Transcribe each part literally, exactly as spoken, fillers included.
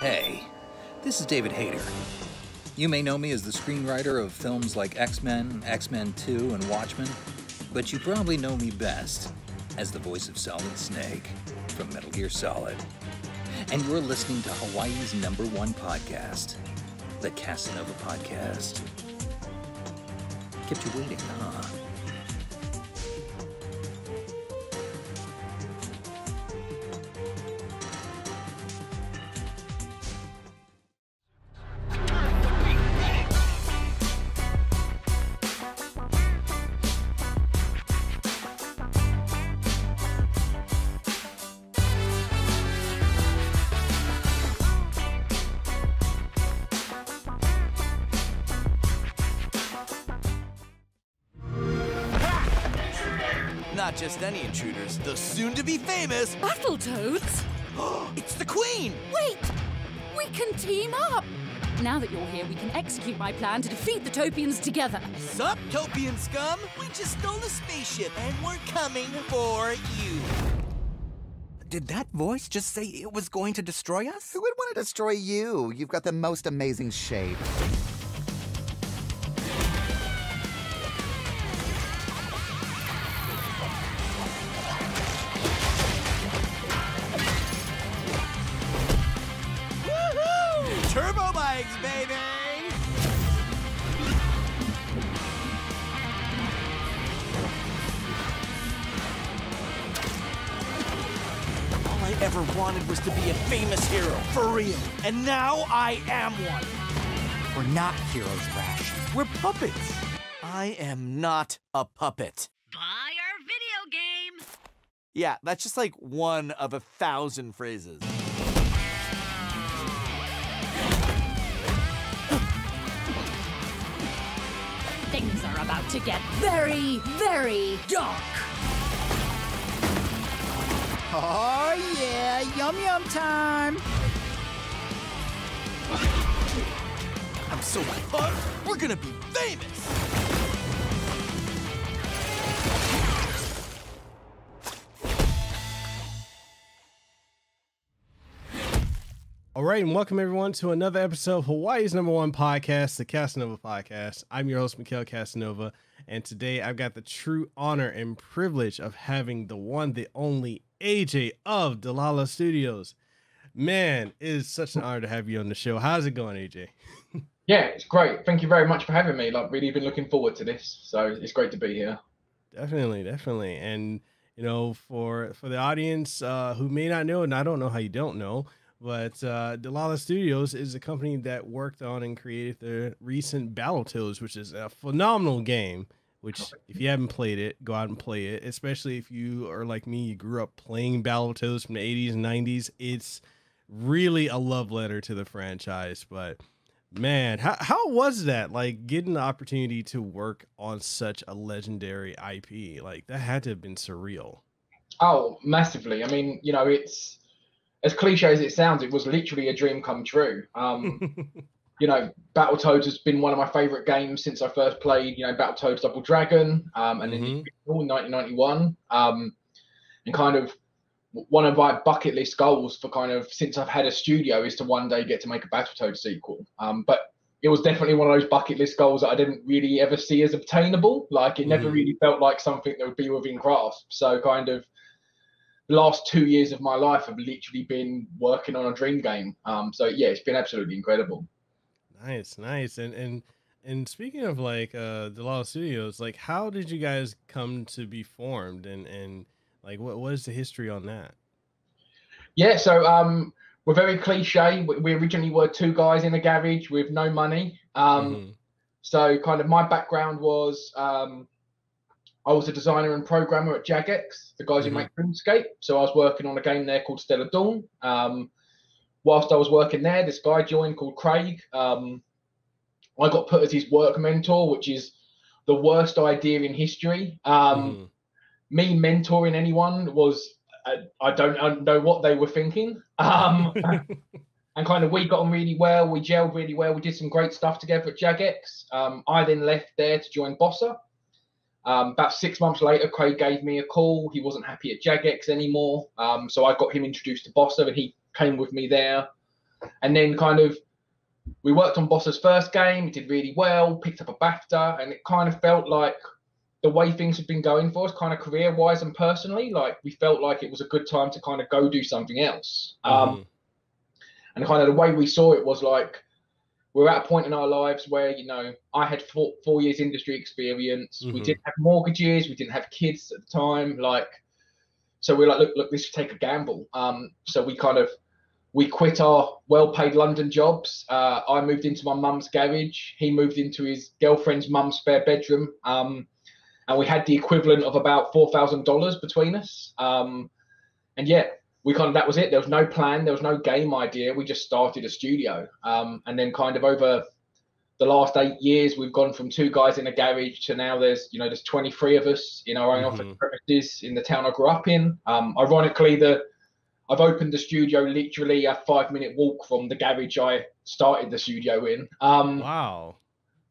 Hey, this is David Hayter. You may know me as the screenwriter of films like X-Men, X-Men two, and Watchmen, but you probably know me best as the voice of Solid Snake from Metal Gear Solid. And you're listening to Hawaii's number one podcast, The Kasanova Podcast. Kept you waiting, huh? Not just any intruders, the soon-to-be famous Battletoads? It's the Queen! Wait! We can team up! Now that you're here, we can execute my plan to defeat the Topians together. Sup, Topian scum? We just stole a spaceship, and we're coming for you. Did that voice just say it was going to destroy us? Who would want to destroy you? You've got the most amazing shape. Ever wanted was to be a famous hero, for real. And now I am one. We're not heroes, Rash. We're puppets. I am not a puppet. Buy our video game. Yeah, that's just like one of a thousand phrases. Things are about to get very, very dark. Oh, yeah, yum-yum time! I'm so pumped! We're gonna be famous! All right, and welcome, everyone, to another episode of Hawaii's number one podcast, the Kasanova Podcast. I'm your host, Mikhail Kasanova, and today I've got the true honor and privilege of having the one, the only, A J of Dlala Studios. Man, it is such an honor to have you on the show. How's it going, A J? Yeah, it's great. Thank you very much for having me. Like, really been looking forward to this. So it's great to be here. Definitely, definitely. And, you know, for for the audience uh, who may not know, and I don't know how you don't know, but uh, Dlala Studios is a company that worked on and created the recent Battletoads, which is a phenomenal game. Which, if you haven't played it, go out and play it. Especially if you are like me, you grew up playing Battletoads from the eighties and nineties. It's really a love letter to the franchise. But, man, how, how was that? Like, getting the opportunity to work on such a legendary I P? Like, that had to have been surreal. Oh, massively. I mean, you know, it's, as cliche as it sounds, it was literally a dream come true. Um You know, Battletoads has been one of my favorite games since I first played, you know, Battletoads Double Dragon, um, and then mm-hmm. in nineteen ninety-one, um, and kind of one of my bucket list goals for kind of since I've had a studio is to one day get to make a Battletoads sequel. Um, but it was definitely one of those bucket list goals that I didn't really ever see as obtainable. Like, it mm-hmm. never really felt like something that would be within grasp. So kind of the last two years of my life have literally been working on a dream game. Um, so, yeah, it's been absolutely incredible. Nice, nice. And and and speaking of like uh Dlala Studios, like how did you guys come to be formed and and like what what is the history on that? Yeah, so um we're very cliche. We originally were two guys in a garage with no money. Um mm-hmm. so kind of my background was um I was a designer and programmer at Jagex, the guys mm-hmm. who make RuneScape. So I was working on a game there called Stellar Dawn. Um Whilst I was working there, this guy joined called Craig. Um, I got put as his work mentor, which is the worst idea in history. Um, mm. Me mentoring anyone was, uh, I, don't, I don't know what they were thinking. Um, and kind of we got on really well. We gelled really well. We did some great stuff together at Jagex. Um, I then left there to join Bossa. Um, about six months later, Craig gave me a call. He wasn't happy at Jagex anymore. Um, so I got him introduced to Bossa, and he came with me there. And then kind of we worked on Bossa's first game. It did really well, picked up a BAFTA, and it kind of felt like the way things had been going for us, kind of career-wise and personally, like we felt like it was a good time to kind of go do something else. Mm-hmm. Um, and kind of the way we saw it was like, we're at a point in our lives where, you know, I had four, four years industry experience. Mm-hmm. We didn't have mortgages. We didn't have kids at the time. Like, so we're like, look, look, this should take a gamble. Um, so we kind of, we quit our well-paid London jobs. Uh, I moved into my mum's garage. He moved into his girlfriend's mum's spare bedroom. Um, and we had the equivalent of about four thousand dollars between us. Um, and yeah. We kind of, that was it. There was no plan. There was no game idea. We just started a studio. Um, and then kind of over the last eight years, we've gone from two guys in a garage to now there's, you know, there's twenty-three of us in our own mm-hmm. office premises in the town I grew up in. Um, ironically, the, I've opened the studio literally a five minute walk from the garage I started the studio in. Um, wow.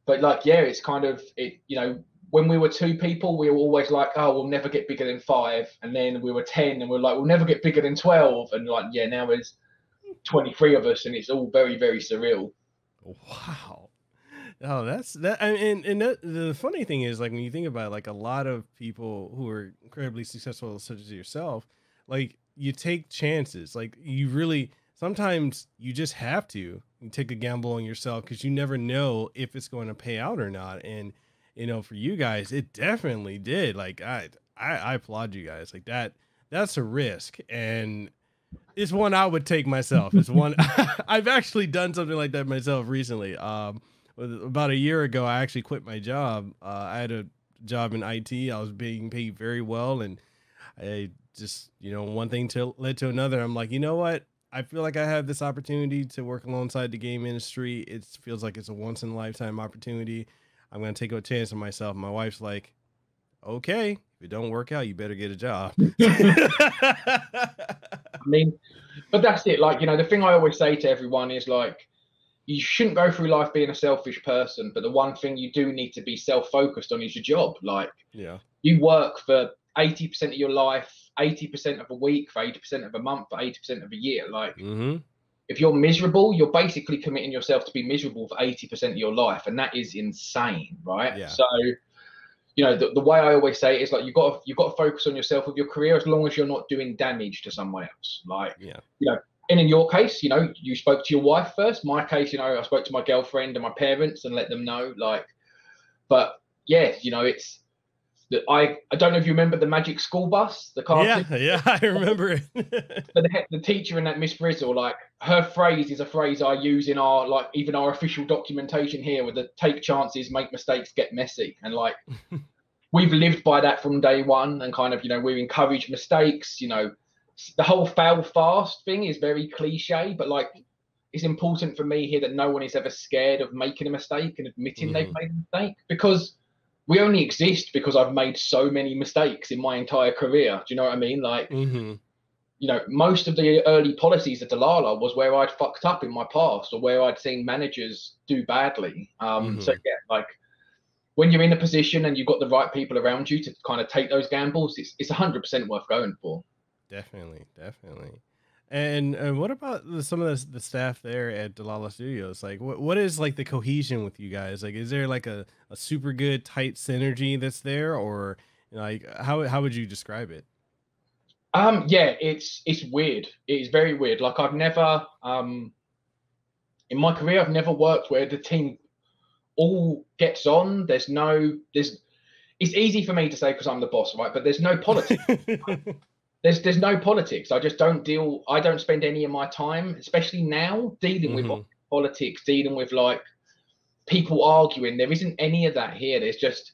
But like, yeah, it's kind of, it, you know, when we were two people, we were always like, oh, we'll never get bigger than five. And then we were ten and we we're like, we'll never get bigger than twelve. And like, yeah, now there's twenty-three of us and it's all very, very surreal. Wow. Oh, that's that. I mean, and, and that, the funny thing is, like, when you think about it, like a lot of people who are incredibly successful, such as yourself, like you take chances. Like you really, sometimes you just have to you take a gamble on yourself because you never know if it's going to pay out or not. And, you know, for you guys, it definitely did. Like I, I, I applaud you guys. Like that, that's a risk, and it's one I would take myself. It's one I've actually done something like that myself recently. Um, about a year ago, I actually quit my job. Uh, I had a job in I T. I was being paid very well, and I just, you know, one thing to led to another. I'm like, you know what? I feel like I have this opportunity to work alongside the game industry. It feels like it's a once in a lifetime opportunity. I'm going to take a chance on myself. My wife's like, okay, if it don't work out, you better get a job. I mean, but that's it. Like, you know, the thing I always say to everyone is like, you shouldn't go through life being a selfish person, but the one thing you do need to be self-focused on is your job. Like, yeah, you work for eighty percent of your life, eighty percent of a week, for eighty percent of a month, for eighty percent of a year. Like, mm-hmm. If you're miserable, you're basically committing yourself to be miserable for eighty percent of your life. And that is insane, right? Yeah. So, you know, the, the way I always say it is like, you've got to, you've got to focus on yourself with your career as long as you're not doing damage to someone else. Like, yeah. You know, and in your case, you know, you spoke to your wife first. My case, you know, I spoke to my girlfriend and my parents and let them know, like, but yeah, you know, it's, that I, I don't know if you remember the Magic School Bus, the cartoon. Yeah, yeah, I remember it. the, the teacher in that, Miss Brizzle, like her phrase is a phrase I use in our, like even our official documentation here with the take chances, make mistakes, get messy. And like, we've lived by that from day one and kind of, you know, we encourage mistakes, you know, the whole fail fast thing is very cliche, but like, it's important for me here that no one is ever scared of making a mistake and admitting mm. they've made a mistake, because we only exist because I've made so many mistakes in my entire career. Do you know what I mean? Like, mm-hmm. you know, most of the early policies at Dlala was where I'd fucked up in my past or where I'd seen managers do badly. Um, mm-hmm. So yeah, like when you're in a position and you've got the right people around you to kind of take those gambles, it's, it's one hundred percent worth going for. Definitely. Definitely. And, and what about the, some of the, the staff there at Dlala Studios? Like, what what is like the cohesion with you guys? Like, is there like a, a super good tight synergy that's there, or you know, like how how would you describe it? Um, yeah, it's it's weird. It's very weird. Like, I've never um, in my career, I've never worked where the team all gets on. There's no there's. It's easy for me to say because I'm the boss, right? But there's no politics. There's there's no politics. I just don't deal. I don't spend any of my time, especially now, dealing mm-hmm. with politics, dealing with like people arguing. There isn't any of that here. There's just,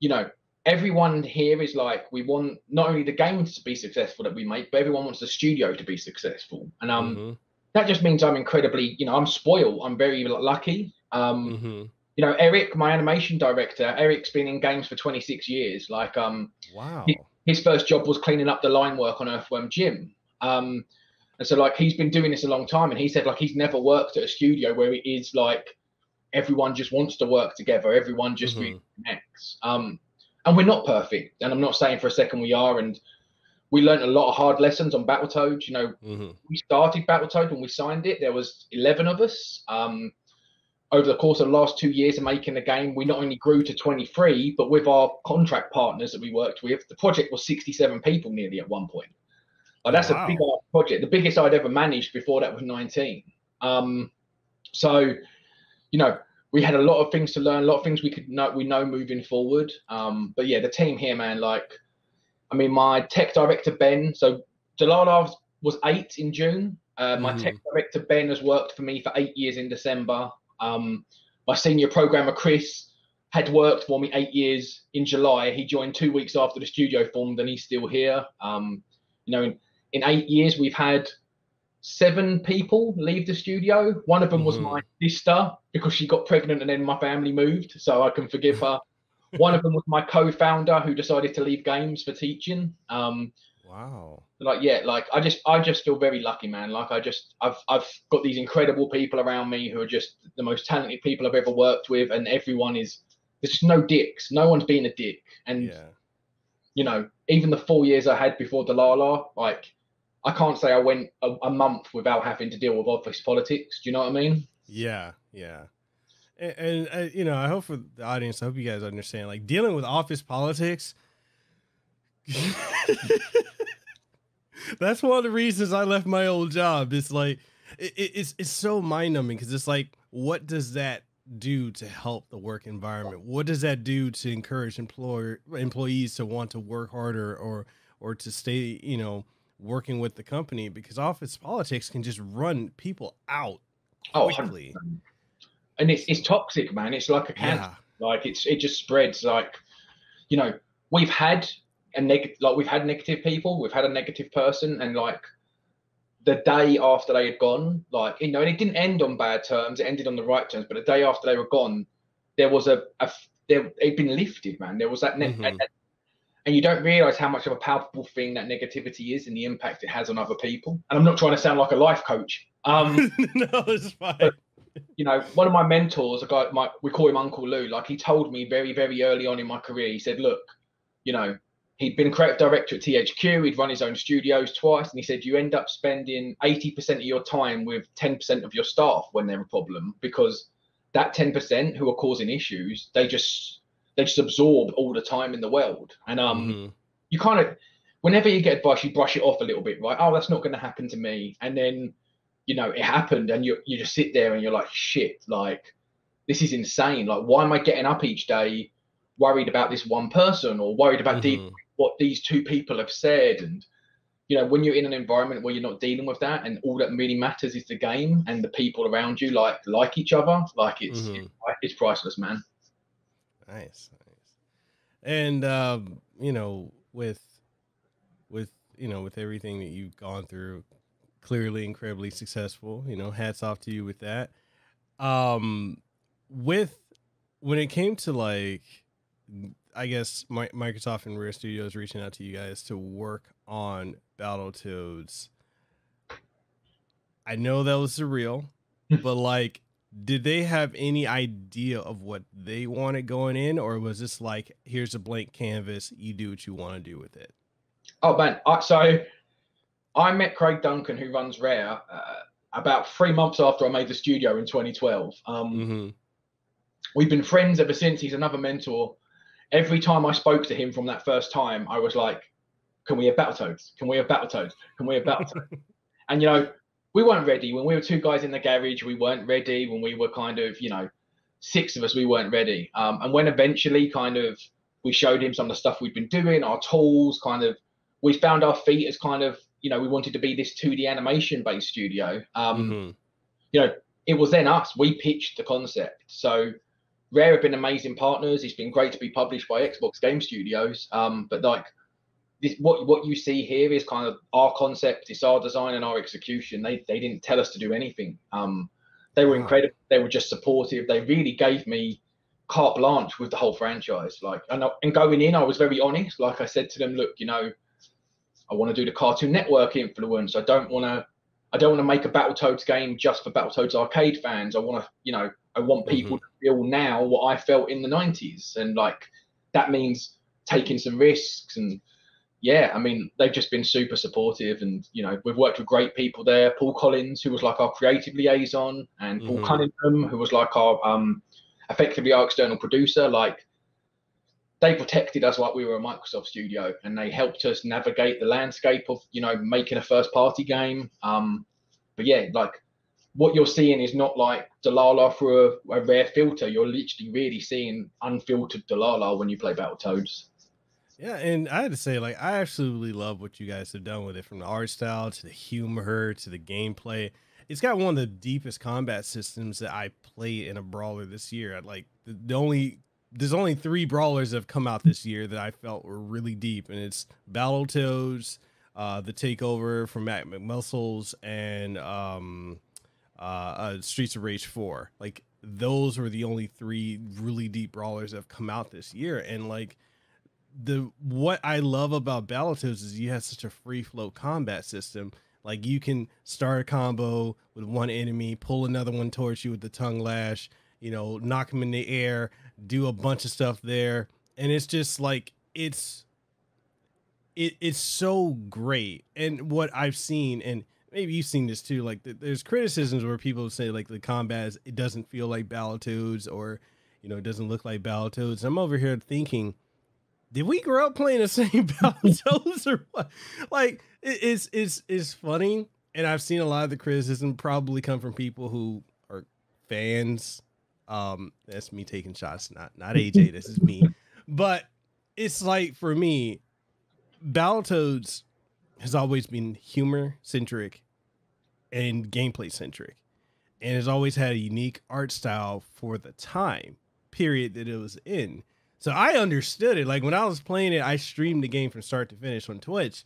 you know, everyone here is like, we want not only the games to be successful that we make, but everyone wants the studio to be successful. And um, mm-hmm. that just means I'm incredibly, you know, I'm spoiled. I'm very lucky. Um, mm-hmm. You know, Eric, my animation director, Eric's been in games for twenty-six years. Like, um, wow. He, His first job was cleaning up the line work on Earthworm Jim. Um, and so, like, he's been doing this a long time. And he said, like, he's never worked at a studio where it is, like, everyone just wants to work together. Everyone just mm-hmm. really connects. Um, and we're not perfect. And I'm not saying for a second we are. And we learned a lot of hard lessons on Battletoads. You know, mm-hmm. we started Battletoads when we signed it. There was eleven of us. Um, over the course of the last two years of making the game, we not only grew to twenty-three, but with our contract partners that we worked with, the project was sixty-seven people nearly at one point. Like, that's wow. a big project. The biggest I'd ever managed before that was nineteen. Um, so, you know, we had a lot of things to learn, a lot of things we could know, we know moving forward. Um, but yeah, the team here, man, like, I mean, my tech director, Ben, so Dlala was eight in June. Uh, my mm-hmm. tech director, Ben, has worked for me for eight years in December. Um, my senior programmer, Chris, had worked for me eight years in July. He joined two weeks after the studio formed, and he's still here. Um, you know, in, in eight years, we've had seven people leave the studio. One of them was mm-hmm. my sister, because she got pregnant and then my family moved, so I can forgive her. One of them was my co-founder, who decided to leave games for teaching. Um, wow. Like, yeah, like I just, I just feel very lucky, man. Like I just, I've, I've got these incredible people around me who are just the most talented people I've ever worked with. And everyone is, there's just no dicks. No one's being a dick. And, yeah. you know, even the four years I had before Dlala, like I can't say I went a, a month without having to deal with office politics. Do you know what I mean? Yeah. Yeah. And, and you know, I hope for the audience, I hope you guys understand, like, dealing with office politics. That's one of the reasons I left my old job. It's like, it, it's, it's so mind numbing, because it's like, what does that do to help the work environment? What does that do to encourage employer employees to want to work harder, or, or to stay, you know, working with the company? Because office politics can just run people out quickly. Oh, and it's, it's toxic, man. It's like a cancer. Yeah. Like it's, it just spreads. Like, you know, we've had a negative, like we've had negative people, we've had a negative person. And like the day after they had gone, like, you know, and it didn't end on bad terms. It ended on the right terms, but the day after they were gone, there was a, a there, it'd been lifted, man. There was that, ne- mm-hmm. and, and you don't realize how much of a powerful thing that negativity is and the impact it has on other people. And I'm not trying to sound like a life coach. Um, no, it's fine. But, you know, one of my mentors, a guy, my, we call him Uncle Lou, like he told me very, very early on in my career, he said, look, you know, he'd been creative director at T H Q, he'd run his own studios twice, and he said, you end up spending eighty percent of your time with ten percent of your staff when they're a problem, because that ten percent who are causing issues, they just, they just absorb all the time in the world. And um, mm-hmm. you kind of, whenever you get advice, you brush it off a little bit, right? Oh, that's not going to happen to me. And then, you know, it happened, and you you just sit there and you're like, shit, like, this is insane. Like, why am I getting up each day worried about this one person, or worried about mm-hmm. these, what these two people have said? And, you know, when you're in an environment where you're not dealing with that, and all that really matters is the game and the people around you, like, like each other, like it's, mm-hmm. it's, it's priceless, man. Nice. nice. And, um, you know, with, with, you know, with everything that you've gone through, clearly incredibly successful, you know, hats off to you with that. Um, with, when it came to, like, I guess my, Microsoft and Rare Studios reaching out to you guys to work on Battletoads, I know that was surreal, but like, did they have any idea of what they wanted going in, or was this like, here's a blank canvas, you do what you want to do with it? Oh man, I, so I met Craig Duncan, who runs Rare, uh, about three months after I made the studio in twenty twelve. Um, mm-hmm. We've been friends ever since. He's another mentor. Every time I spoke to him from that first time, I was like, can we have Battletoads? Can we have Battletoads? Can we have Battletoads? And, you know, we weren't ready. When we were two guys in the garage, we weren't ready. When we were kind of, you know, six of us, we weren't ready. Um, and when eventually kind of we showed him some of the stuff we'd been doing, our tools, kind of, we found our feet as kind of, you know, we wanted to be this two D animation based studio. Um, mm-hmm. You know, it was then us. We pitched the concept. So Rare have been amazing partners. It's been great to be published by Xbox Game Studios. Um, but like this, what what you see here is kind of our concept. It's our design and our execution. They they didn't tell us to do anything. Um, they were incredible. They were just supportive. They really gave me carte blanche with the whole franchise. Like, and, and going in, I was very honest. Like I said to them, look, you know, I want to do the Cartoon Network influence. I don't want to, I don't want to make a Battletoads game just for Battletoads arcade fans. I want to, you know, I want people mm-hmm. to feel now what I felt in the nineties. And like, that means taking some risks and, yeah, I mean, they've just been super supportive, and you know, we've worked with great people there. Paul Collins, who was like our creative liaison, and Paul mm-hmm. Cunningham, who was like our um, effectively our external producer. Like, they protected us like we were a Microsoft studio, and they helped us navigate the landscape of, you know, making a first party game. Um, but yeah, like, what you're seeing is not like Dlala through a, a Rare filter. You're literally really seeing unfiltered Dlala when you play Battletoads. Yeah, and I had to say, like, I absolutely love what you guys have done with it, from the art style to the humor to the gameplay. It's got one of the deepest combat systems that I played in a brawler this year. I'd like the, the only there's only three brawlers that have come out this year that I felt were really deep, and it's Battletoads, uh, The Takeover from Matt McMuscles, and um, uh, uh, Streets of Rage four. Like, those were the only three really deep brawlers that have come out this year, and like. The what I love about Battletoads is you have such a free flow combat system. Like, you can start a combo with one enemy, pull another one towards you with the tongue lash, you know, knock him in the air, do a bunch of stuff there, and it's just like it's it it's so great. And what I've seen, and maybe you've seen this too, like there's criticisms where people say like the combat is, it doesn't feel like Battletoads, or you know, it doesn't look like Battletoads. I'm over here thinking, did we grow up playing the same Battletoads or what? Like, it's, it's, it's funny. And I've seen a lot of the criticism probably come from people who are fans. Um, that's me taking shots, not, not A J, this is me. But it's like, for me, Battletoads has always been humor centric and gameplay centric, and has always had a unique art style for the time period that it was in. So I understood it. Like, when I was playing it, I streamed the game from start to finish on Twitch,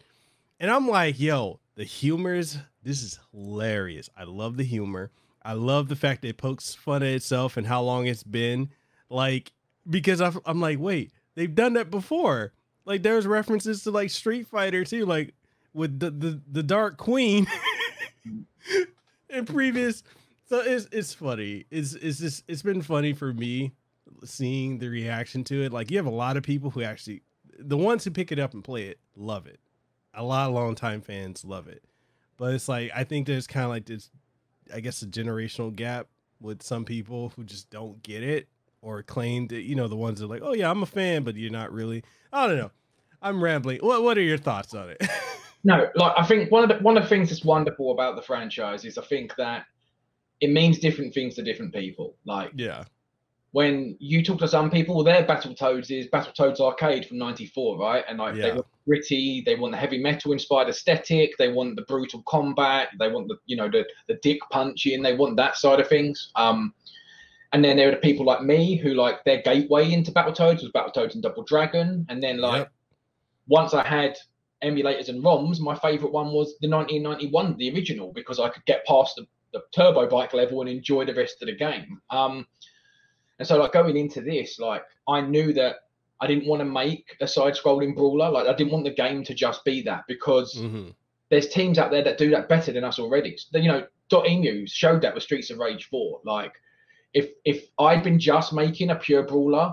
and I'm like, yo, the humor is, this is hilarious. I love the humor. I love the fact that it pokes fun at itself and how long it's been, like, because I've, I'm like, wait, they've done that before. Like, there's references to like Street Fighter too, like with the, the, the Dark Queen in previous. So it's, it's funny. It's, it's just, it's been funny for me. Seeing the reaction to it, like, you have a lot of people who actually, the ones who pick it up and play it, love it. A lot of longtime fans love it, but it's like, I think there's kind of like this, I guess, a generational gap with some people who just don't get it, or claim that, you know, the ones that are like, oh yeah, I'm a fan, but you're not really. I don't know. I'm rambling. What What are your thoughts on it? No, like, I think one of the one of the things that's wonderful about the franchise is I think that it means different things to different people. Like, yeah. When you talk to some people, their Battletoads is Battletoads Arcade from ninety-four, right? And like, yeah. They want gritty, they want the heavy metal inspired aesthetic, they want the brutal combat, they want the, you know, the, the dick punching, they want that side of things. Um, and then there are the people like me who, like, their gateway into Battletoads was Battletoads and Double Dragon. And then, like, yep. Once I had emulators and ROMs, my favorite one was the nineteen ninety-one, the original, because I could get past the, the turbo bike level and enjoy the rest of the game. Um, And so, like, going into this, like, I knew that I didn't want to make a side-scrolling brawler. Like, I didn't want the game to just be that, because mm-hmm. There's teams out there that do that better than us already. So, you know, .emu showed that with Streets of Rage four. Like, if if I'd been just making a pure brawler,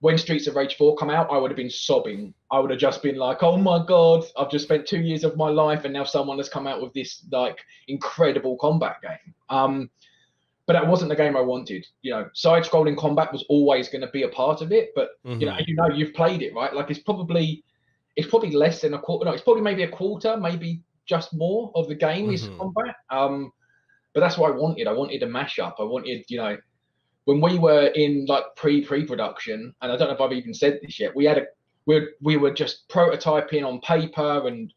when Streets of Rage four come out, I would have been sobbing. I would have just been like, oh, my God, I've just spent two years of my life, and now someone has come out with this, like, incredible combat game. Um But that wasn't the game I wanted. You know, side-scrolling combat was always going to be a part of it. But mm-hmm. you know, you know, you've played it, right? Like, it's probably, it's probably less than a quarter. No, it's probably maybe a quarter, maybe just more of the game mm-hmm. is combat. Um, but that's what I wanted. I wanted a mashup. I wanted, you know, when we were in like pre-pre-production, and I don't know if I've even said this yet, we had a, we we were just prototyping on paper, and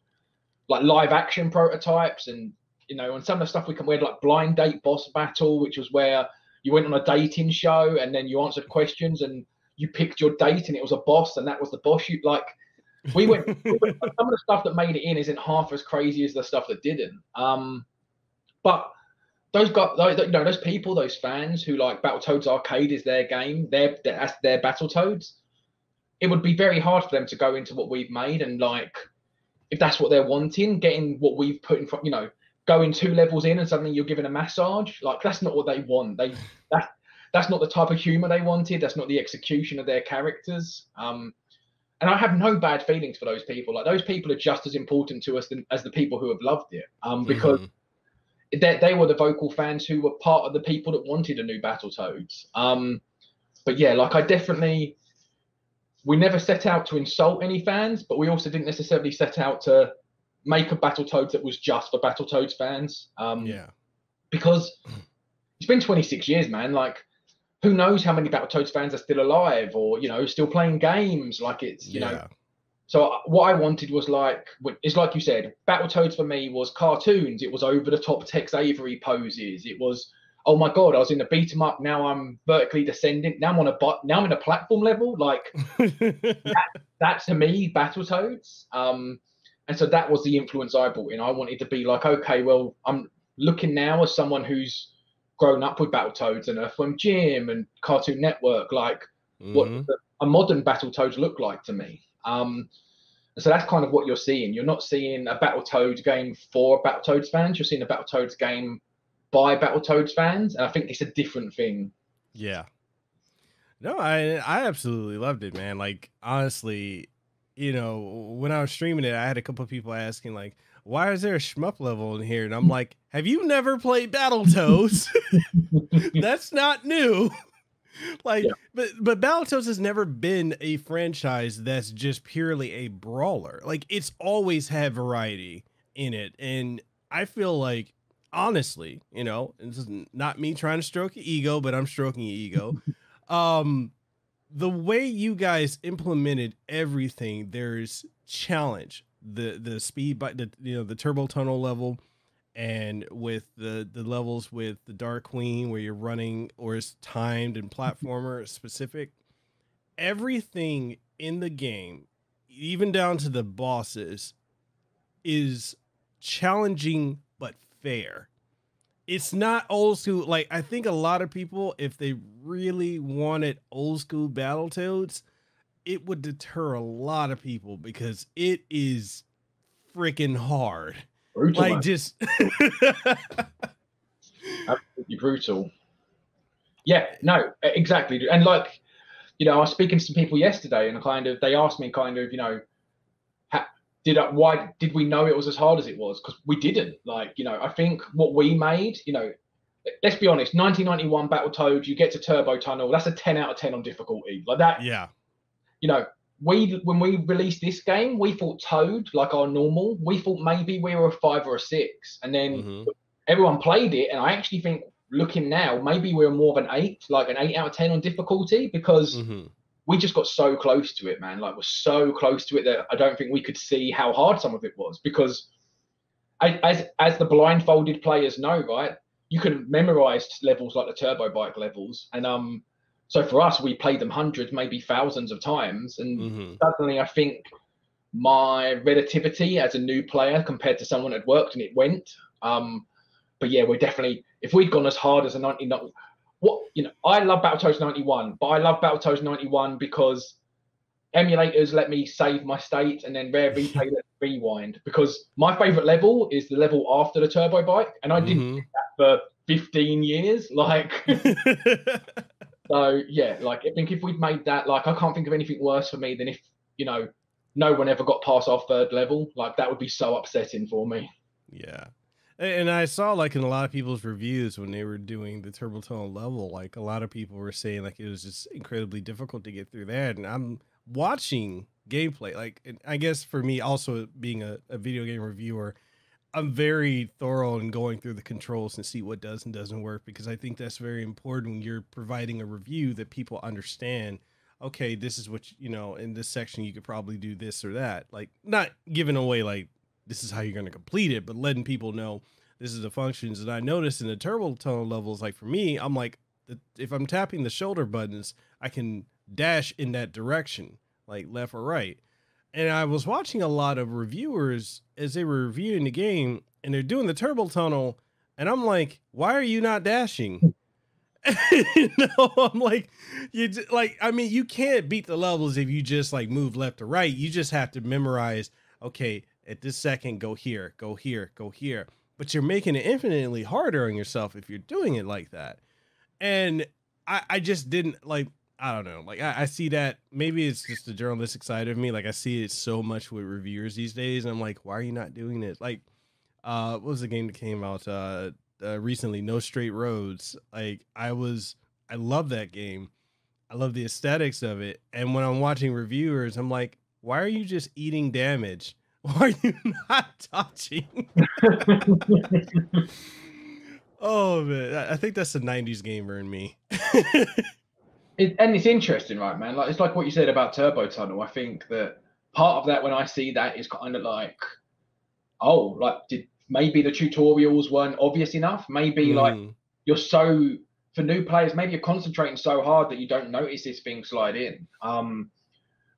like live action prototypes, and. You know, and some of the stuff we can, we had like blind date boss battle, which was where you went on a dating show and then you answered questions and you picked your date and it was a boss and that was the boss. You like, we went, we went some of the stuff that made it in isn't half as crazy as the stuff that didn't. Um, but those got those, you know, those people, those fans who like Battletoads Arcade is their game, their that's their Battletoads. It would be very hard for them to go into what we've made and like, if that's what they're wanting, getting what we've put in front, you know. Going two levels in and suddenly you're given a massage, like that's not what they want. They that that's not the type of humor they wanted. That's not the execution of their characters. Um, And I have no bad feelings for those people. Like, those people are just as important to us than, as the people who have loved it. Um, because mm-hmm. they, they were the vocal fans who were part of the people that wanted a new Battletoads. Um, but yeah, like I definitely, we never set out to insult any fans, but we also didn't necessarily set out to make a Battletoads that was just for Battletoads fans. Um, yeah. Because it's been twenty-six years, man. Like, who knows how many Battletoads fans are still alive or, you know, still playing games. Like, it's, you yeah. know. So what I wanted was, like, it's like you said, Battletoads for me was cartoons. It was over-the-top Tex Avery poses. It was, oh, my God, I was in a beat-em-up. Now I'm vertically descending. Now I'm on a but. Now I'm in a platform level. Like, that, that, to me, Battletoads. Um, and so that was the influence I brought in. I wanted to be like, okay, well, I'm looking now as someone who's grown up with Battletoads and Earthworm Jim and Cartoon Network, like mm-hmm. what the, a modern Battletoads look like to me. Um, so that's kind of what you're seeing. You're not seeing a Battletoads game for Battletoads fans. You're seeing a Battletoads game by Battletoads fans, and I think it's a different thing. Yeah. No, I I absolutely loved it, man. Like, honestly, you know, when I was streaming it, I had a couple of people asking, like, why is there a shmup level in here? And I'm like, have you never played Battletoads? That's not new. Like, yeah. but, but Battletoads has never been a franchise that's just purely a brawler. Like, it's always had variety in it. And I feel like, honestly, you know, this is not me trying to stroke your ego, but I'm stroking your ego. Um, the way you guys implemented everything, there's challenge. the the speed by the you know the turbo tunnel level, and with the the levels with the Dark Queen where you're running, or it's timed and platformer specific, everything in the game, even down to the bosses, is challenging but fair. It's not old school. Like, I think a lot of people, if they really wanted old school Battletoads, it would deter a lot of people because it is freaking hard. Brutal, like, man. Just absolutely brutal. Yeah, no, exactly. And like, you know, I was speaking to some people yesterday, and kind of they asked me, kind of, you know, how, did I, why did we know it was as hard as it was? Because we didn't. Like, you know, I think what we made, you know, let's be honest, nineteen ninety-one Battletoads, you get to Turbo Tunnel, that's a ten out of ten on difficulty, like that. Yeah. You know, we when we released this game, we thought Toad, like our normal, we thought maybe we were a five or a six. And then mm-hmm. everyone played it, and I actually think, looking now, maybe we were more of an eight, like an eight out of ten on difficulty, because mm-hmm. we just got so close to it, man. Like, we're so close to it that I don't think we could see how hard some of it was, because I, as, as the blindfolded players know, right, you can memorize levels like the Turbo Bike levels, and um. So for us, we played them hundreds, maybe thousands of times. And mm-hmm. suddenly I think my relativity as a new player compared to someone that worked and it went. Um, but yeah, we're definitely, if we'd gone as hard as a ninety-nine, what, you know, I love Battletoads ninety-one, but I love Battletoads ninety-one because emulators let me save my state, and then Rare Replay let me rewind, because my favorite level is the level after the Turbo Bike. And I didn't mm-hmm. do that for fifteen years. Like, so, yeah, like, I think if we'd made that, like, I can't think of anything worse for me than if, you know, no one ever got past our third level. Like, that would be so upsetting for me. Yeah. And I saw, like, in a lot of people's reviews when they were doing the Turbo Tunnel level, like, a lot of people were saying, like, it was just incredibly difficult to get through that. And I'm watching gameplay. Like, and I guess for me, also being a, a video game reviewer, I'm very thorough in going through the controls and see what does and doesn't work, because I think that's very important when you're providing a review, that people understand, okay, this is what, you know, in this section, you could probably do this or that, like, not giving away, like, this is how you're going to complete it, but letting people know this is the functions. And I noticed in the Turbo Tunnel levels, like for me, I'm like, if I'm tapping the shoulder buttons, I can dash in that direction, like left or right. And I was watching a lot of reviewers as they were reviewing the game, and they're doing the Turbo Tunnel, and I'm like, why are you not dashing? You know, I'm like, you like, I mean, you can't beat the levels if you just like move left to right. You just have to memorize, okay, at this second, go here, go here, go here. But you're making it infinitely harder on yourself if you're doing it like that. And I, I just didn't like, I don't know. Like I, I see that. Maybe it's just the journalistic side of me. Like I see it so much with reviewers these days. And I'm like, why are you not doing this? Like, uh, what was the game that came out uh, uh, recently? No Straight Roads. Like I was, I love that game. I love the aesthetics of it. And when I'm watching reviewers, I'm like, why are you just eating damage? Why are you not touching? Oh man, I think that's the nineties gamer in me. It, and it's interesting, right, man? Like it's like what you said about Turbo Tunnel. I think that part of that, when I see that, is kind of like, oh, like did maybe the tutorials weren't obvious enough? Maybe mm. like you're so for new players, maybe you're concentrating so hard that you don't notice this thing slide in. Um,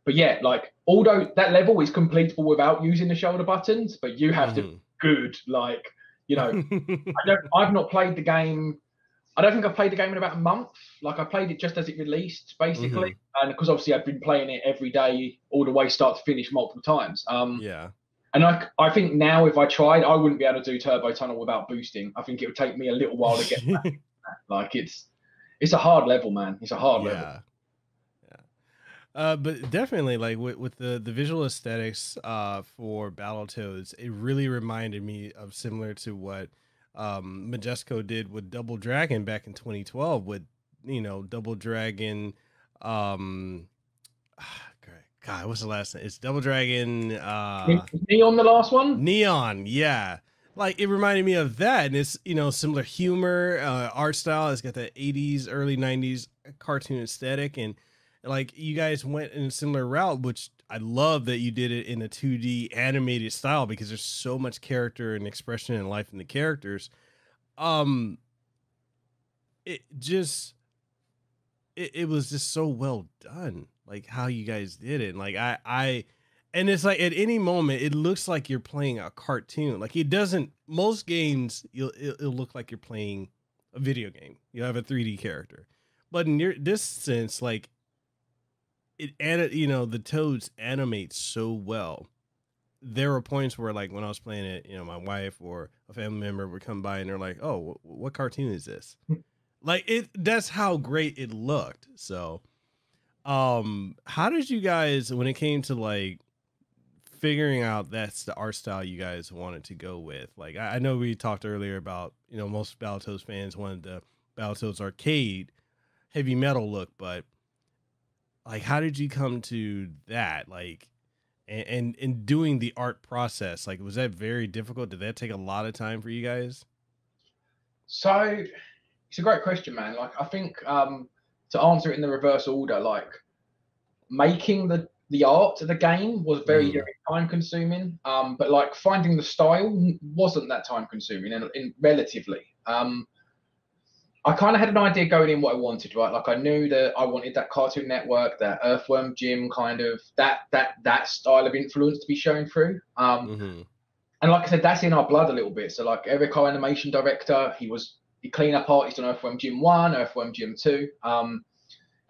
but yeah, like although that level is completable without using the shoulder buttons, but you have mm. to be good, like you know, I don't. I've not played the game. I don't think I've played the game in about a month. Like I played it just as it released, basically, mm-hmm. and because obviously I've been playing it every day, all the way start to finish, multiple times. Um, yeah. And I, I think now if I tried, I wouldn't be able to do Turbo Tunnel without boosting. I think it would take me a little while to get back. Like it's, it's a hard level, man. It's a hard yeah. level. Yeah. Uh, but definitely, like with, with the the visual aesthetics uh, for Battletoads, it really reminded me of similar to what. um Majesco did with Double Dragon back in twenty twelve with, you know, Double Dragon um God, what's the last name? It's Double Dragon uh Neon, the last one? Neon, yeah. Like it reminded me of that, and it's, you know, similar humor, uh art style. It's got that eighties, early nineties cartoon aesthetic, and like you guys went in a similar route, which I love that you did it in a two D animated style, because there's so much character and expression and life in the characters. Um, it just, it, it was just so well done. Like how you guys did it. And like, I, I, and it's like at any moment, it looks like you're playing a cartoon. Like it doesn't, most games you'll, it'll look like you're playing a video game. You have a three D character, but in your, this sense, like, It and you know, the toads animate so well. There were points where, like when I was playing it, you know, my wife or a family member would come by and they're like, "Oh, wh what cartoon is this?" Like it. That's how great it looked. So, um, how did you guys, when it came to like figuring out that's the art style you guys wanted to go with? Like I, I know we talked earlier about, you know, most Battletoads fans wanted the Battletoads arcade heavy metal look, but like, how did you come to that? Like, and, and, and doing the art process, like, was that very difficult? Did that take a lot of time for you guys? So it's a great question, man. Like, I think um, to answer it in the reverse order, like making the, the art of the game was very, mm. very time consuming. Um, but like finding the style wasn't that time consuming in, in relatively. Um, I kind of had an idea going in what I wanted, right? Like I knew that I wanted that Cartoon Network, that Earthworm Jim kind of that that that style of influence to be shown through. Um, mm-hmm. And like I said, that's in our blood a little bit. So like Eric, our animation director, he was the cleanup artist on Earthworm Jim one, Earthworm Jim two, um,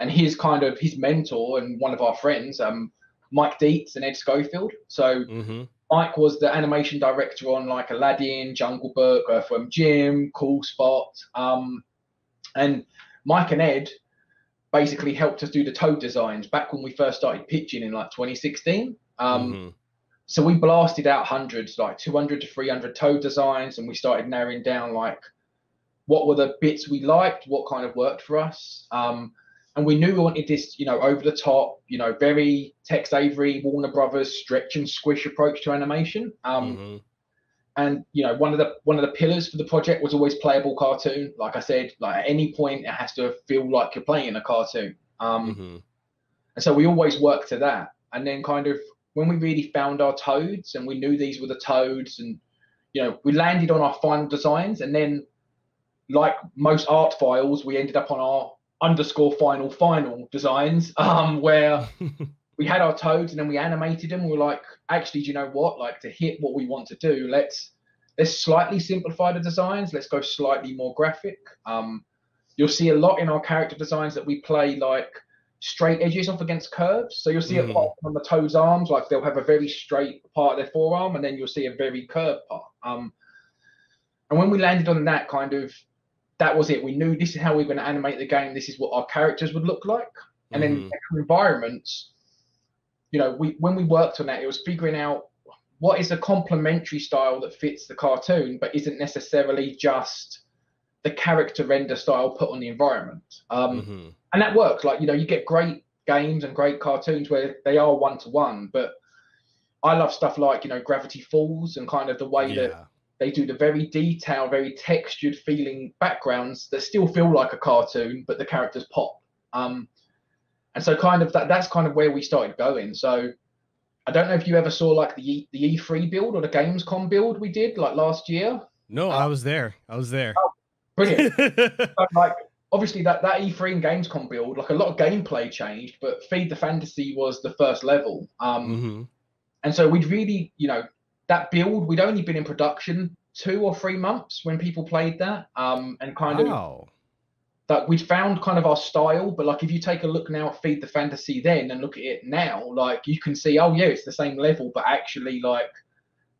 and his kind of his mentor and one of our friends, um, Mike Dietz and Ed Schofield. So mm-hmm. Mike was the animation director on like Aladdin, Jungle Book, Earthworm Jim, Cool Spot. Um, And Mike and Ed basically helped us do the toad designs back when we first started pitching in like twenty sixteen. Um, mm-hmm. So we blasted out hundreds, like two hundred to three hundred toad designs, and we started narrowing down like what were the bits we liked, what kind of worked for us. Um, and we knew we wanted this, you know, over the top, you know, very Tex Avery, Warner Brothers stretch and squish approach to animation. Um, mm-hmm. And, you know, one of the one of the pillars for the project was always playable cartoon. Like I said, like at any point, it has to feel like you're playing a cartoon. Um, mm-hmm. And so we always worked to that. And then kind of when we really found our toads and we knew these were the toads and, you know, we landed on our final designs. And then like most art files, we ended up on our underscore final final designs um, where we had our toads and then we animated them. We were like, actually, do you know what? Like to hit what we want to do, let's let's slightly simplify the designs. Let's go slightly more graphic. Um, you'll see a lot in our character designs that we play like straight edges off against curves. So you'll see mm. a part on the toad's arms, like they'll have a very straight part of their forearm, and then you'll see a very curved part. Um, and when we landed on that kind of, that was it. We knew this is how we were going to animate the game. This is what our characters would look like. And mm-hmm. in different environments, you know, we when we worked on that, it was figuring out what is a complementary style that fits the cartoon, but isn't necessarily just the character render style put on the environment. Um, mm-hmm. And that worked. Like, you know, you get great games and great cartoons where they are one-to-one, but I love stuff like, you know, Gravity Falls and kind of the way yeah. that they do the very detailed, very textured feeling backgrounds that still feel like a cartoon, but the characters pop. Um, and so kind of that that's kind of where we started going. So I don't know if you ever saw like the E, the E three build or the Gamescom build we did like last year. No, um, I was there. I was there. Oh, brilliant. So, like, obviously that, that E three and Gamescom build, like a lot of gameplay changed, but Feed the Fantasy was the first level. Um, mm-hmm. And so we'd really, you know, that build, we'd only been in production two or three months when people played that. Um, and kind wow. of that we'd found kind of our style. But like if you take a look now at Feed the Fantasy then and look at it now, like you can see, oh, yeah, it's the same level. But actually, like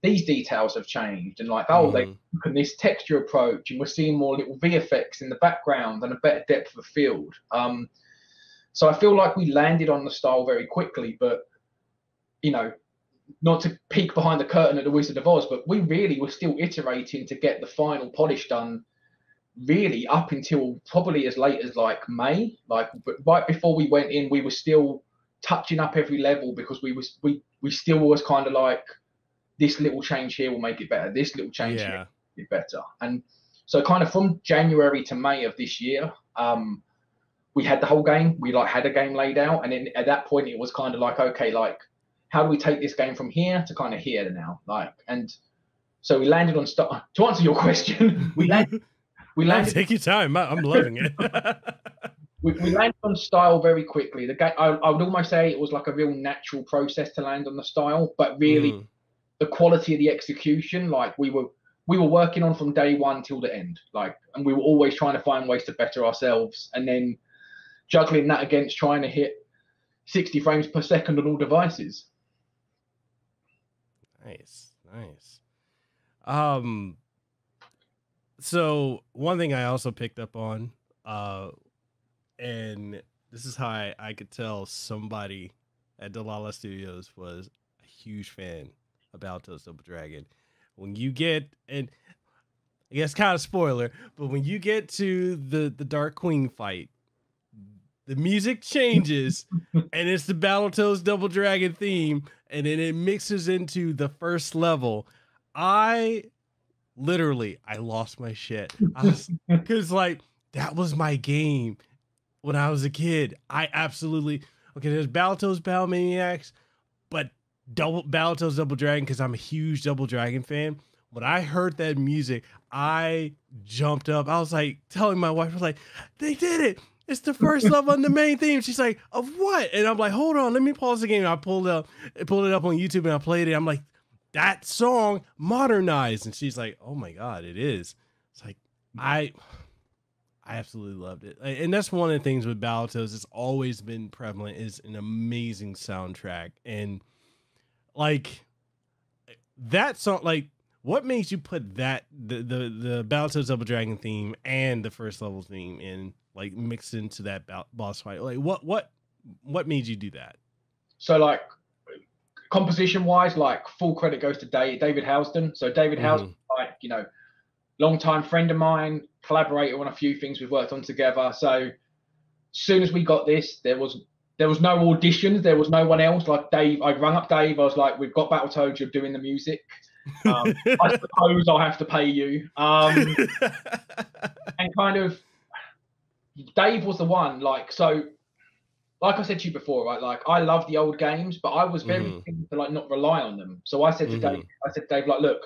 these details have changed. And like, oh, mm. they look at this texture approach and we're seeing more little V F X in the background and a better depth of field. Um, so I feel like we landed on the style very quickly. But, you know, not to peek behind the curtain at the Wizard of Oz, but we really were still iterating to get the final polish done really up until probably as late as like May, like but right before we went in, we were still touching up every level because we was, we, we still was kind of like this little change here will make it better. This little change yeah. here will make it better. And so kind of from January to May of this year, um, we had the whole game. We like had a game laid out. And then at that point it was kind of like, okay, like, how do we take this game from here to kind of here now? Like, and so we landed on stuff. To answer your question, we landed. We landed. Take your time. I'm loving it. we, we landed on style very quickly. The game. I, I would almost say it was like a real natural process to land on the style, but really, mm. the quality of the execution, like we were, we were working on from day one till the end. Like, and we were always trying to find ways to better ourselves, and then juggling that against trying to hit sixty frames per second on all devices. Nice, nice. Um, so one thing I also picked up on, uh, and this is how I, I could tell somebody at Dlala Studios was a huge fan of Battletoads Double Dragon. When you get, and I guess kind of spoiler, but when you get to the, the Dark Queen fight, the music changes and it's the Battletoads Double Dragon theme. And then it mixes into the first level. I literally, I lost my shit. I was, cause like, that was my game when I was a kid. I absolutely, okay, there's Battletoads, Battle Maniacs, but double Battletoads Double Dragon, cause I'm a huge Double Dragon fan. When I heard that music, I jumped up. I was like telling my wife, I was like, they did it. It's the first level on the main theme. She's like, of what? And I'm like, hold on, let me pause the game. And I pulled up, pulled it up on YouTube and I played it. I'm like, that song modernized. And she's like, oh my God, it is. It's like, I, I absolutely loved it. And that's one of the things with Battletoads. It's always been prevalent is an amazing soundtrack. And like that song, like what makes you put that, the, the, the Battletoads Double Dragon theme and the first level theme in, like mixed into that boss fight? Like what, what, what made you do that? So like composition wise, like full credit goes to David Housden. So David mm-hmm. Housden, like, you know, longtime friend of mine, collaborator on a few things we've worked on together. So as soon as we got this, there was, there was no auditions. There was no one else. Like Dave, I rang up Dave. I was like, we've got Battletoads, you're doing the music. Um, I suppose I'll have to pay you. Um, and kind of, Dave was the one, like, so like I said to you before, right, like I love the old games, but I was very mm. keen to like not rely on them. So I said to mm. Dave, I said to Dave, like, look,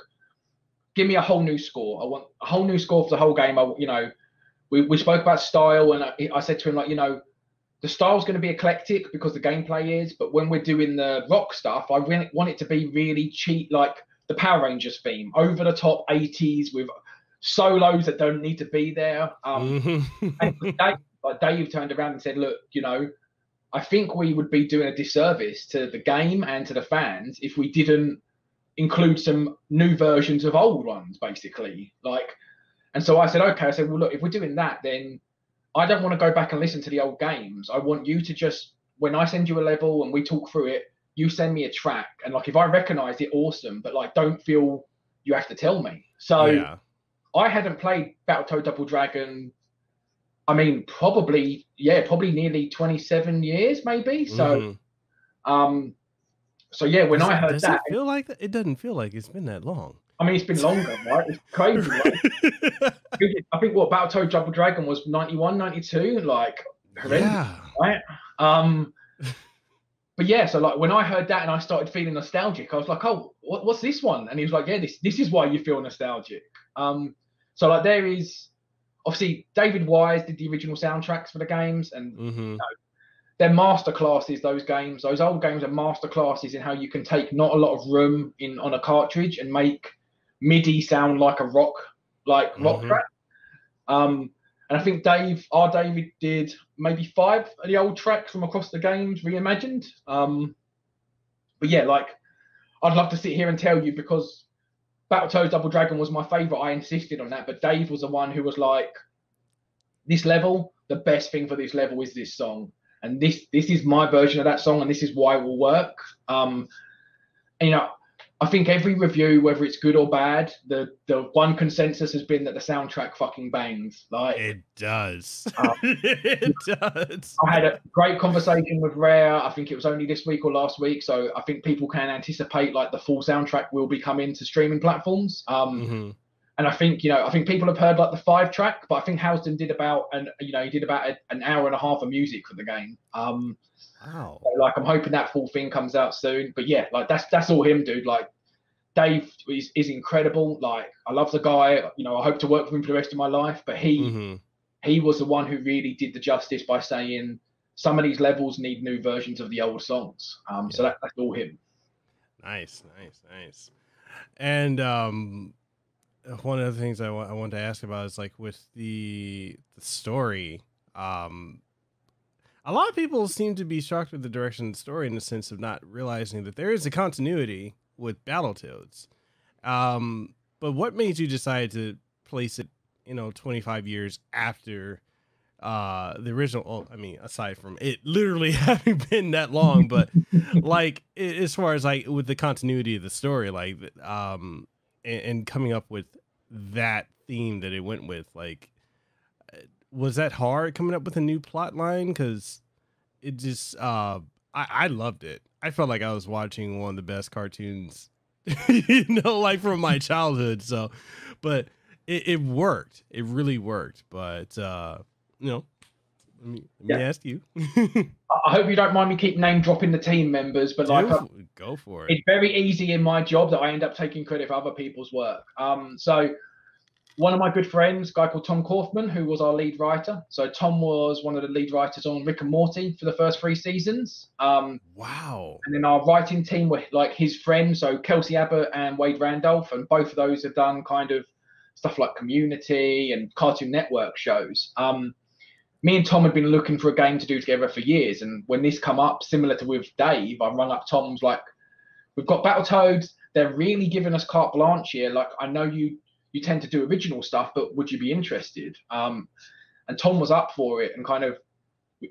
give me a whole new score. I want a whole new score for the whole game. I, you know, we, we spoke about style, and I, I said to him, like, you know, the style's going to be eclectic because the gameplay is, but when we're doing the rock stuff, I really want it to be really cheap, like the Power Rangers theme, over the top eighties with solos that don't need to be there. Um, and Dave, like Dave turned around and said, look, you know, I think we would be doing a disservice to the game and to the fans if we didn't include some new versions of old ones, basically. Like, and so I said, okay, I said, well, look, if we're doing that, then I don't want to go back and listen to the old games. I want you to just, when I send you a level and we talk through it, you send me a track. And like, if I recognize it, awesome. But like, don't feel you have to tell me. So yeah. I hadn't played Battletoads Double Dragon. I mean, probably, yeah, probably nearly twenty-seven years, maybe. So, mm. um, so yeah, when does, I heard does that, it feel like that? It doesn't feel like it's been that long. I mean, it's been longer, right? It's crazy. Right? I think what Battletoads Double Dragon was ninety-one, ninety-two, like horrendous, yeah. right? Um, but yeah, so like when I heard that and I started feeling nostalgic, I was like, oh, what, what's this one? And he was like, yeah, this this is why you feel nostalgic. Um, so like there is. Obviously, David Wise did the original soundtracks for the games, and mm-hmm. you know, they're masterclasses, those games. Those old games are masterclasses in how you can take not a lot of room in on a cartridge and make MIDI sound like a rock, like mm-hmm. rock track. Um, and I think Dave, our David, did maybe five of the old tracks from across the games reimagined. Um, but yeah, like, I'd love to sit here and tell you because Battletoads Double Dragon was my favorite. I insisted on that, but Dave was the one who was like, this level, the best thing for this level is this song. And this this is my version of that song, and this is why it will work. Um, and, you know, I think every review, whether it's good or bad, the, the one consensus has been that the soundtrack fucking bangs. Like It does. Um, it does. I had a great conversation with Rare. I think it was only this week or last week. So I think people can anticipate like the full soundtrack will be coming to streaming platforms. Um, mm-hmm. And I think, you know, I think people have heard like the five track, but I think Housden did about, an, you know, he did about a, an hour and a half of music for the game. Um, wow. So, like, I'm hoping that full thing comes out soon. But yeah, like that's that's all him, dude. Like Dave is, is incredible. Like I love the guy. You know, I hope to work with him for the rest of my life. But he mm-hmm. he was the one who really did the justice by saying some of these levels need new versions of the old songs. Um, yeah. So that, that's all him. Nice, nice, nice. And um. One of the things I, w- I wanted to ask about is like with the, the story, um, a lot of people seem to be shocked with the direction of the story in the sense of not realizing that there is a continuity with Battletoads. Um, but what made you decide to place it, you know, twenty-five years after uh, the original? Well, I mean, aside from it literally having been that long, but like it, as far as like with the continuity of the story, like, um, and coming up with that theme that it went with, like, was that hard coming up with a new plot line? Because it just, uh, I, I loved it. I felt like I was watching one of the best cartoons, you know, like from my childhood. So, but it, it worked. It really worked. But, uh, you know, let me, let me yeah. ask you. I hope you don't mind me keep name dropping the team members, but like, go, um, go for it. It's very easy in my job that I end up taking credit for other people's work. Um, so one of my good friends, a guy called Tom Kaufman, who was our lead writer. So Tom was one of the lead writers on Rick and Morty for the first three seasons. Um, wow. And then our writing team were like his friends, so Kelsey Abbott and Wade Randolph, and both of those have done kind of stuff like Community and Cartoon Network shows. Um, Me and Tom had been looking for a game to do together for years. And when this come up, similar to with Dave, I rung up Tom's like, we've got Battletoads. They're really giving us carte blanche here. Like, I know you you tend to do original stuff, but would you be interested? Um, and Tom was up for it. And kind of